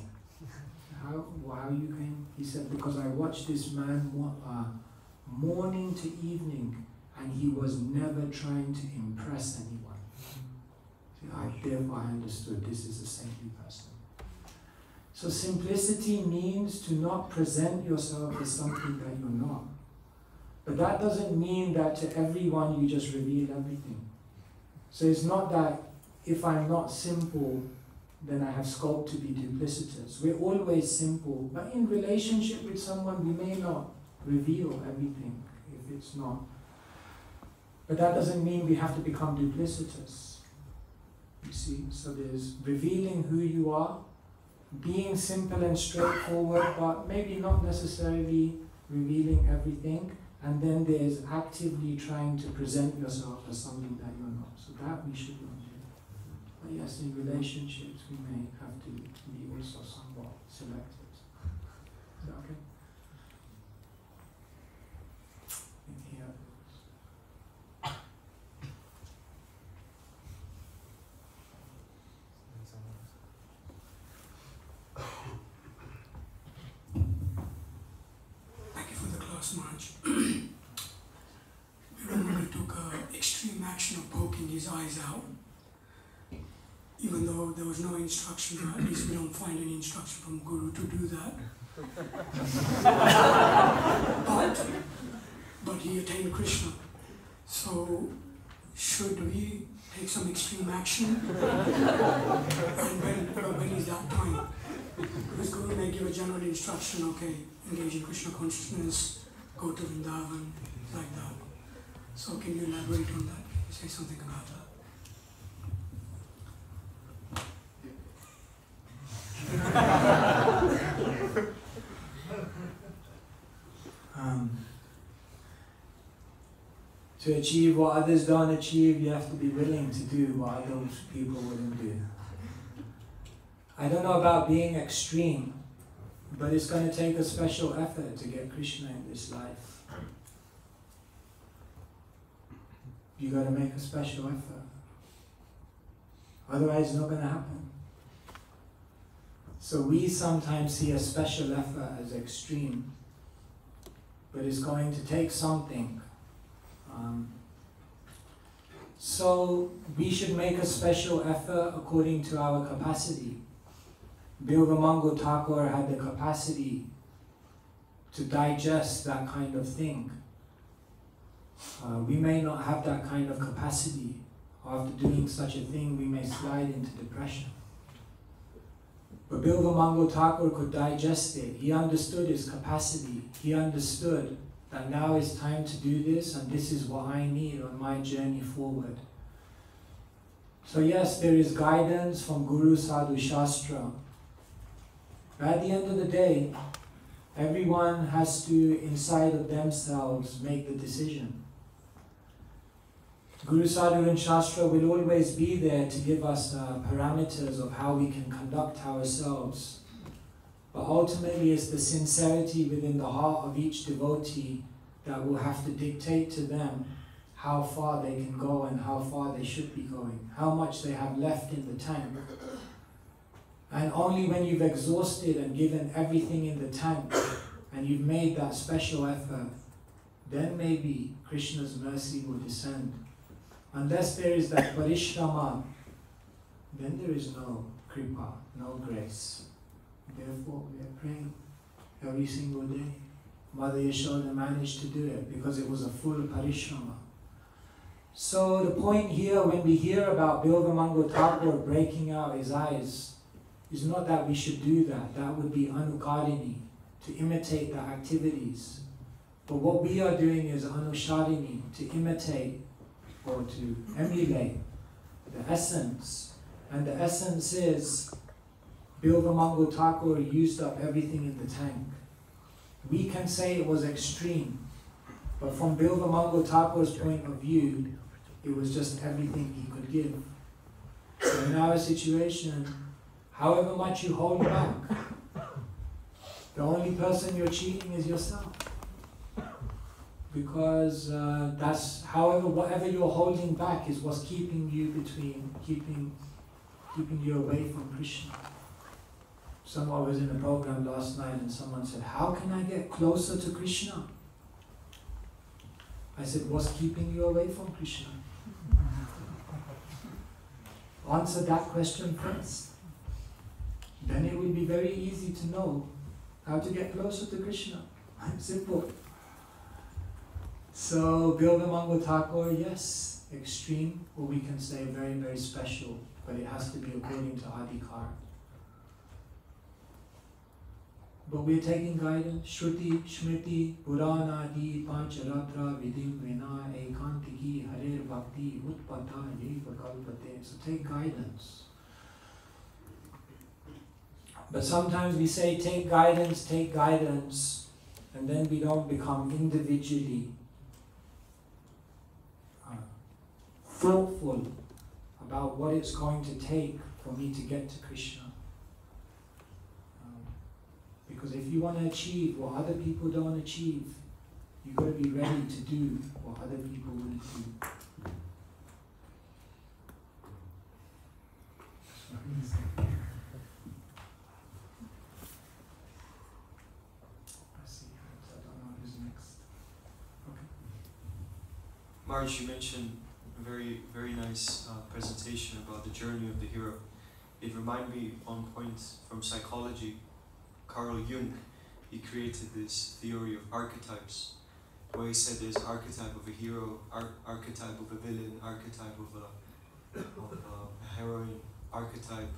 How, how you came? He said, because I watched this man uh, morning to evening, and he was never trying to impress anyone. So I therefore understood this is a saintly person. So simplicity means to not present yourself as something that you're not. But that doesn't mean that to everyone you just reveal everything. So it's not that if I'm not simple, then I have scope to be duplicitous. We're always simple, but in relationship with someone, we may not reveal everything if it's not. But that doesn't mean we have to become duplicitous. You see, so there's revealing who you are, being simple and straightforward, but maybe not necessarily revealing everything. And then there's actively trying to present yourself as something that you're not. So that we should not do. But yes, in relationships, we may have to be also somewhat selective. Is that okay? Any others? Thank you for the class, Maharaj. Veeramana took an extreme action of poking his eyes out. Even though there was no instruction, at least we don't find any instruction from Guru to do that. but, but he attained Krishna. So, should we take some extreme action? and when, when is that time? Because Guru may give a general instruction, okay, engage in Krishna consciousness, go to Vrindavan, like that. So can you elaborate on that? Can you say something about that? um, to achieve what others don't achieve, you have to be willing to do what other people wouldn't do. I don't know about being extreme, but it's going to take a special effort to get Krishna in this life. You've got to make a special effort. Otherwise, it's not going to happen. So we sometimes see a special effort as extreme, but it's going to take something. Um, so we should make a special effort according to our capacity. Birvamangu Thakur had the capacity to digest that kind of thing. Uh, we may not have that kind of capacity. After doing such a thing, we may slide into depression. But Birvamangu Thakur could digest it. He understood his capacity. He understood that now it's time to do this, and this is what I need on my journey forward. So yes, there is guidance from Guru, Sadhu, Shastra. But at the end of the day, everyone has to, inside of themselves, make the decision. Guru, Sadhu and Shastra will always be there to give us uh, parameters of how we can conduct ourselves. But ultimately, it's the sincerity within the heart of each devotee that will have to dictate to them how far they can go and how far they should be going, how much they have left in the tank. And only when you've exhausted and given everything in the tank and you've made that special effort, then maybe Krishna's mercy will descend. Unless there is that parishrama, then there is no kripa, no grace. Therefore, we are praying every single day. Mother Yashoda managed to do it because it was a full parishrama. So the point here, when we hear about Bilvamango Thakur breaking out his eyes, is not that we should do that. That would be Anukarini, to imitate the activities. But what we are doing is Anusharini, to imitate or to emulate the essence. And the essence is Bilvamango Thakur used up everything in the tank. We can say it was extreme, but from Bilvamango Thakur's point of view, it was just everything he could give. So in our situation, however much you hold back, the only person you're cheating is yourself. Because uh, that's, however, whatever you're holding back is what's keeping you between, keeping, keeping you away from Krishna. Someone was in a program last night and someone said, how can I get closer to Krishna? I said, what's keeping you away from Krishna? Answer that question first. Then it will be very easy to know how to get closer to Krishna. Simple. So, Bilvamango Thakur, yes, extreme, or we can say very, very special, but it has to be according to Adhikar. But we're taking guidance. Shruti, Shmriti, Puranadi, Pancharatra, Vidim, Vina, Ekantiki, Harir Bhakti, Utpata, Yiva Kalpate. So take guidance. But sometimes we say, take guidance, take guidance, and then we don't become individually uh, thoughtful about what it's going to take for me to get to Krishna. Because if you want to achieve what other people don't achieve, you've got to be ready to do what other people wouldn't do. I see. I don't know who's next. Okay. Maharaj, you mentioned a very, very nice uh, presentation about the journey of the hero. It reminded me on points from psychology. Carl Jung, he created this theory of archetypes, where he said there's archetype of a hero, ar archetype of a villain, archetype of a, of a heroine, archetype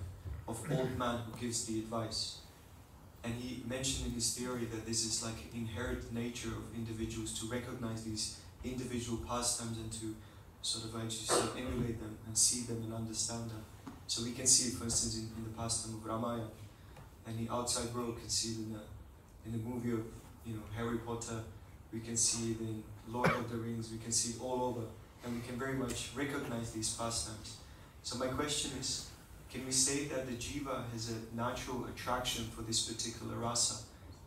of old man who gives the advice. And he mentioned in his theory that this is like an inherent nature of individuals to recognize these individual pastimes and to sort of actually emulate them and see them and understand them. So we can see, for instance, in, in the pastime of Ramayana, any outside world can see it in the, in the movie of, you know, Harry Potter. We can see it in Lord of the Rings. We can see it all over. And we can very much recognize these pastimes. So my question is, can we say that the jiva has a natural attraction for this particular rasa?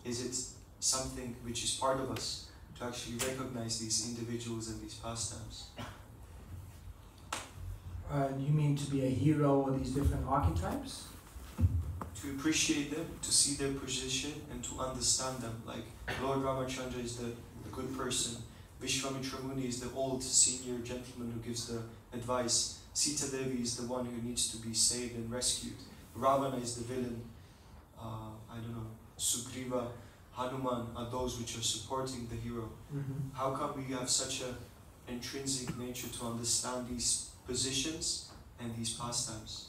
Is it something which is part of us to actually recognize these individuals and these pastimes? Uh, you mean to be a hero or these different archetypes? To appreciate them, to see their position, and to understand them. Like Lord Ramachandra is the, the good person, Vishwamitra Muni is the old senior gentleman who gives the advice, Sita Devi is the one who needs to be saved and rescued, Ravana is the villain, uh, I don't know, Sugriva, Hanuman are those which are supporting the hero. Mm-hmm. How come we have such an intrinsic nature to understand these positions and these pastimes?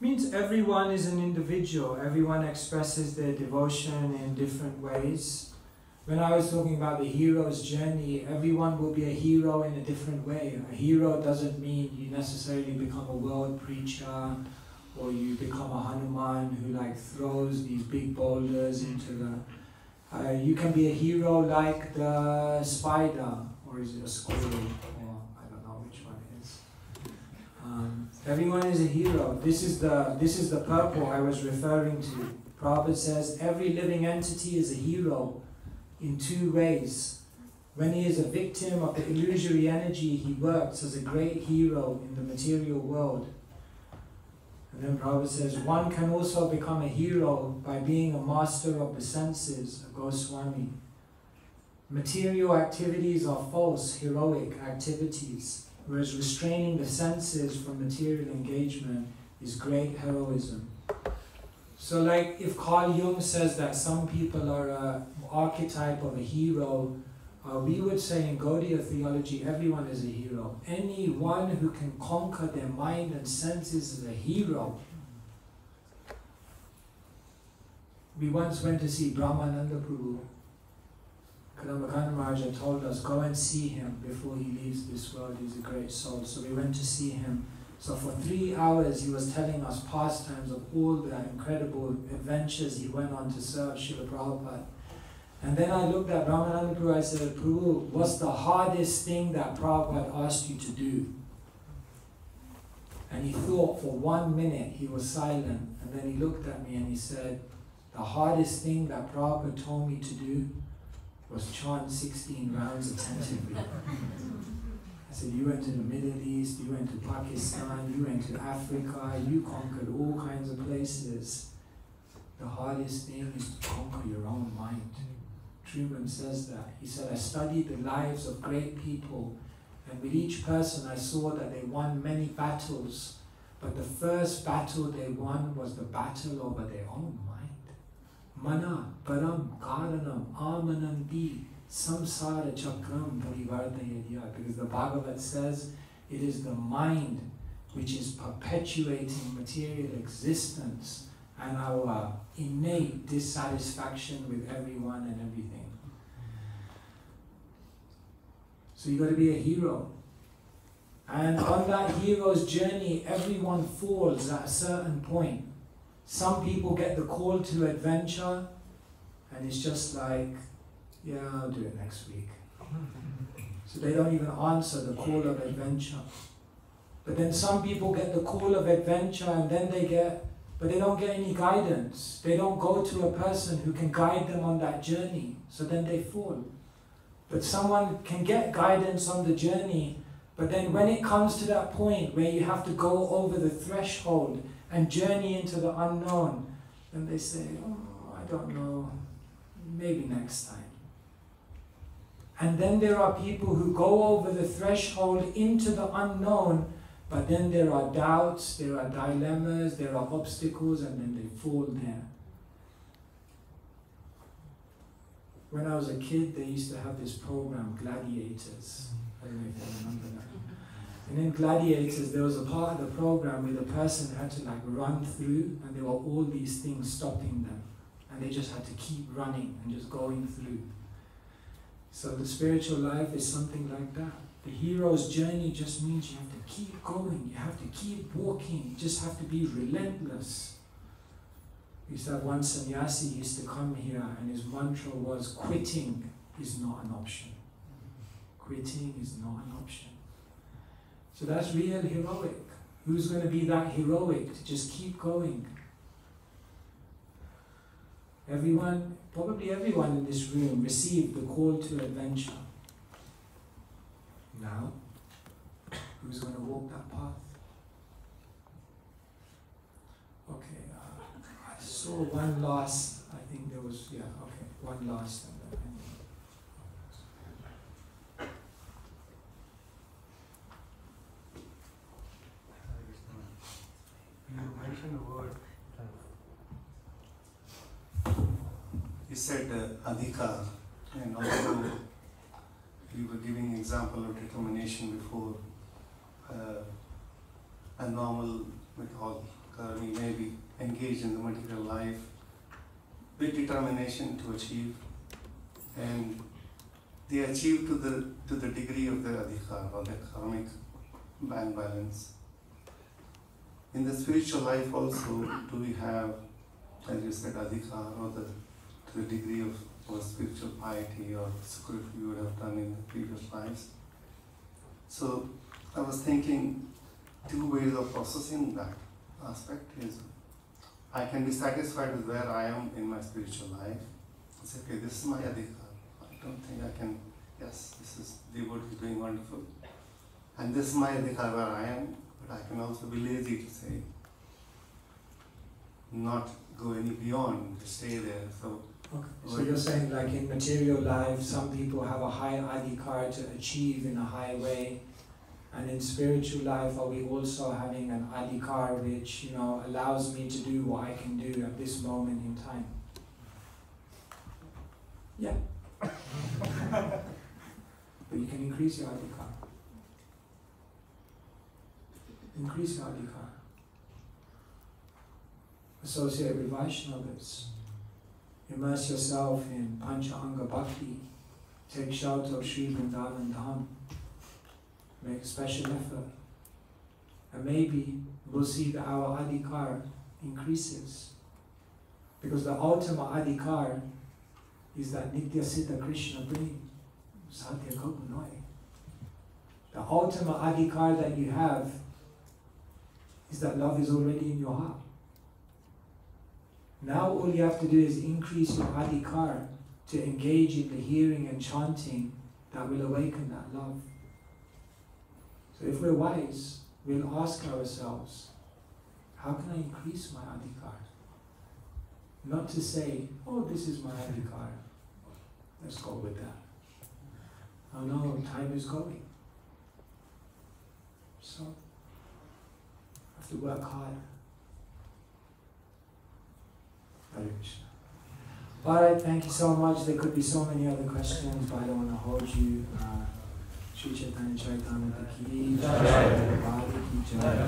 Means everyone is an individual. Everyone expresses their devotion in different ways. When I was talking about the hero's journey, everyone will be a hero in a different way. A hero doesn't mean you necessarily become a world preacher or you become a Hanuman who like throws these big boulders into the... Uh, you can be a hero like the spider, or is it a squirrel? Um, everyone is a hero. This is the this is the purple I was referring to. Prabhupada says every living entity is a hero in two ways. When he is a victim of the illusory energy, he works as a great hero in the material world. And then Prabhupada says, one can also become a hero by being a master of the senses, a Goswami. Material activities are false, heroic activities, whereas restraining the senses from material engagement is great heroism. So like if Carl Jung says that some people are an archetype of a hero, uh, we would say in Gaudiya theology, everyone is a hero. Anyone who can conquer their mind and senses is a hero. We once went to see Brahmananda Prabhu. Kadambakanda Maharaja told us, go and see him before he leaves this world, he's a great soul. So we went to see him. So for three hours he was telling us pastimes of all the incredible adventures he went on to serve Srila Prabhupada. And then I looked at Brahmananda Prabhu, I said, Prabhu, what's the hardest thing that Prabhupada asked you to do? And he thought for one minute, he was silent. And then he looked at me and he said, the hardest thing that Prabhupada told me to do was chant sixteen rounds attentively. I said, you went to the Middle East, you went to Pakistan, you went to Africa, you conquered all kinds of places. The hardest thing is to conquer your own mind. Truman says that. He said, I studied the lives of great people, and with each person I saw that they won many battles, but the first battle they won was the battle over their own mind. Mana, param, karanam, amanandi, samsara chakram parivartayadya. Because the Bhagavad says it is the mind which is perpetuating material existence and our innate dissatisfaction with everyone and everything. So you got to be a hero. And on that hero's journey, everyone falls at a certain point. Some people get the call to adventure, and it's just like, yeah, I'll do it next week. So they don't even answer the call of adventure. But then some people get the call of adventure, and then they get, but they don't get any guidance. They don't go to a person who can guide them on that journey, so then they fall. But someone can get guidance on the journey, but then when it comes to that point where you have to go over the threshold and journey into the unknown, and they say, oh, I don't know, maybe next time. And then there are people who go over the threshold into the unknown, but then there are doubts, there are dilemmas, there are obstacles, and then they fall there. When I was a kid, they used to have this program, Gladiators. I don't know if I remember that. And in Gladiators, there was a part of the program where the person had to like run through, and there were all these things stopping them. And they just had to keep running and just going through. So the spiritual life is something like that. The hero's journey just means you have to keep going, you have to keep walking, you just have to be relentless. We used to have one sannyasi used to come here, and his mantra was, quitting is not an option. Quitting is not an option. So that's real heroic. Who's going to be that heroic to just keep going? Everyone, probably everyone in this room received the call to adventure. Now, who's going to walk that path? Okay, uh, I saw one last, I think there was, yeah, okay, one last thing. You mentioned a word. You said uh, adhika, and also you were giving an example of determination before. Uh, a normal method, uh, we may be engaged in the material life with determination to achieve, and they achieve to the to the degree of their adhika or their karmic bank balance. In the spiritual life also, do we have, as you said, adhikar, or the, to the degree of our spiritual piety or sacrifice we would have done in the previous lives? So I was thinking two ways of processing that aspect is, I can be satisfied with where I am in my spiritual life. I say, okay, this is my adhikar. I don't think I can, yes, this is, devotee is doing wonderful. And this is my adhikar where I am. I can also be lazy to say, not go any beyond to stay there. So, okay. So you're saying, like in material life, some people have a high adhikar to achieve in a high way, and in spiritual life, are we also having an adhikar which, you know, allows me to do what I can do at this moment in time? Yeah. But you can increase your adhikar. Increase your adhikar. Associate with Vaishnavas. Immerse yourself in Panchanga Bhakti. Take shelter of Sri Vrindavan Dham. Make a special effort. And maybe we'll see that our adhikar increases. Because the ultimate adhikar is that Nitya Siddha Krishna bring Satya Kagunai. The ultimate adhikar that you have is that love is already in your heart. Now all you have to do is increase your adhikar to engage in the hearing and chanting that will awaken that love. So if we're wise, we'll ask ourselves, how can I increase my adhikar? Not to say, oh, this is my adhikar, let's go with that. Oh no, time is going. So, I have to work hard. Alright, thank you so much. There could be so many other questions, but I don't want to hold you. Shri Chaitanya Chaitanya Ki Jai.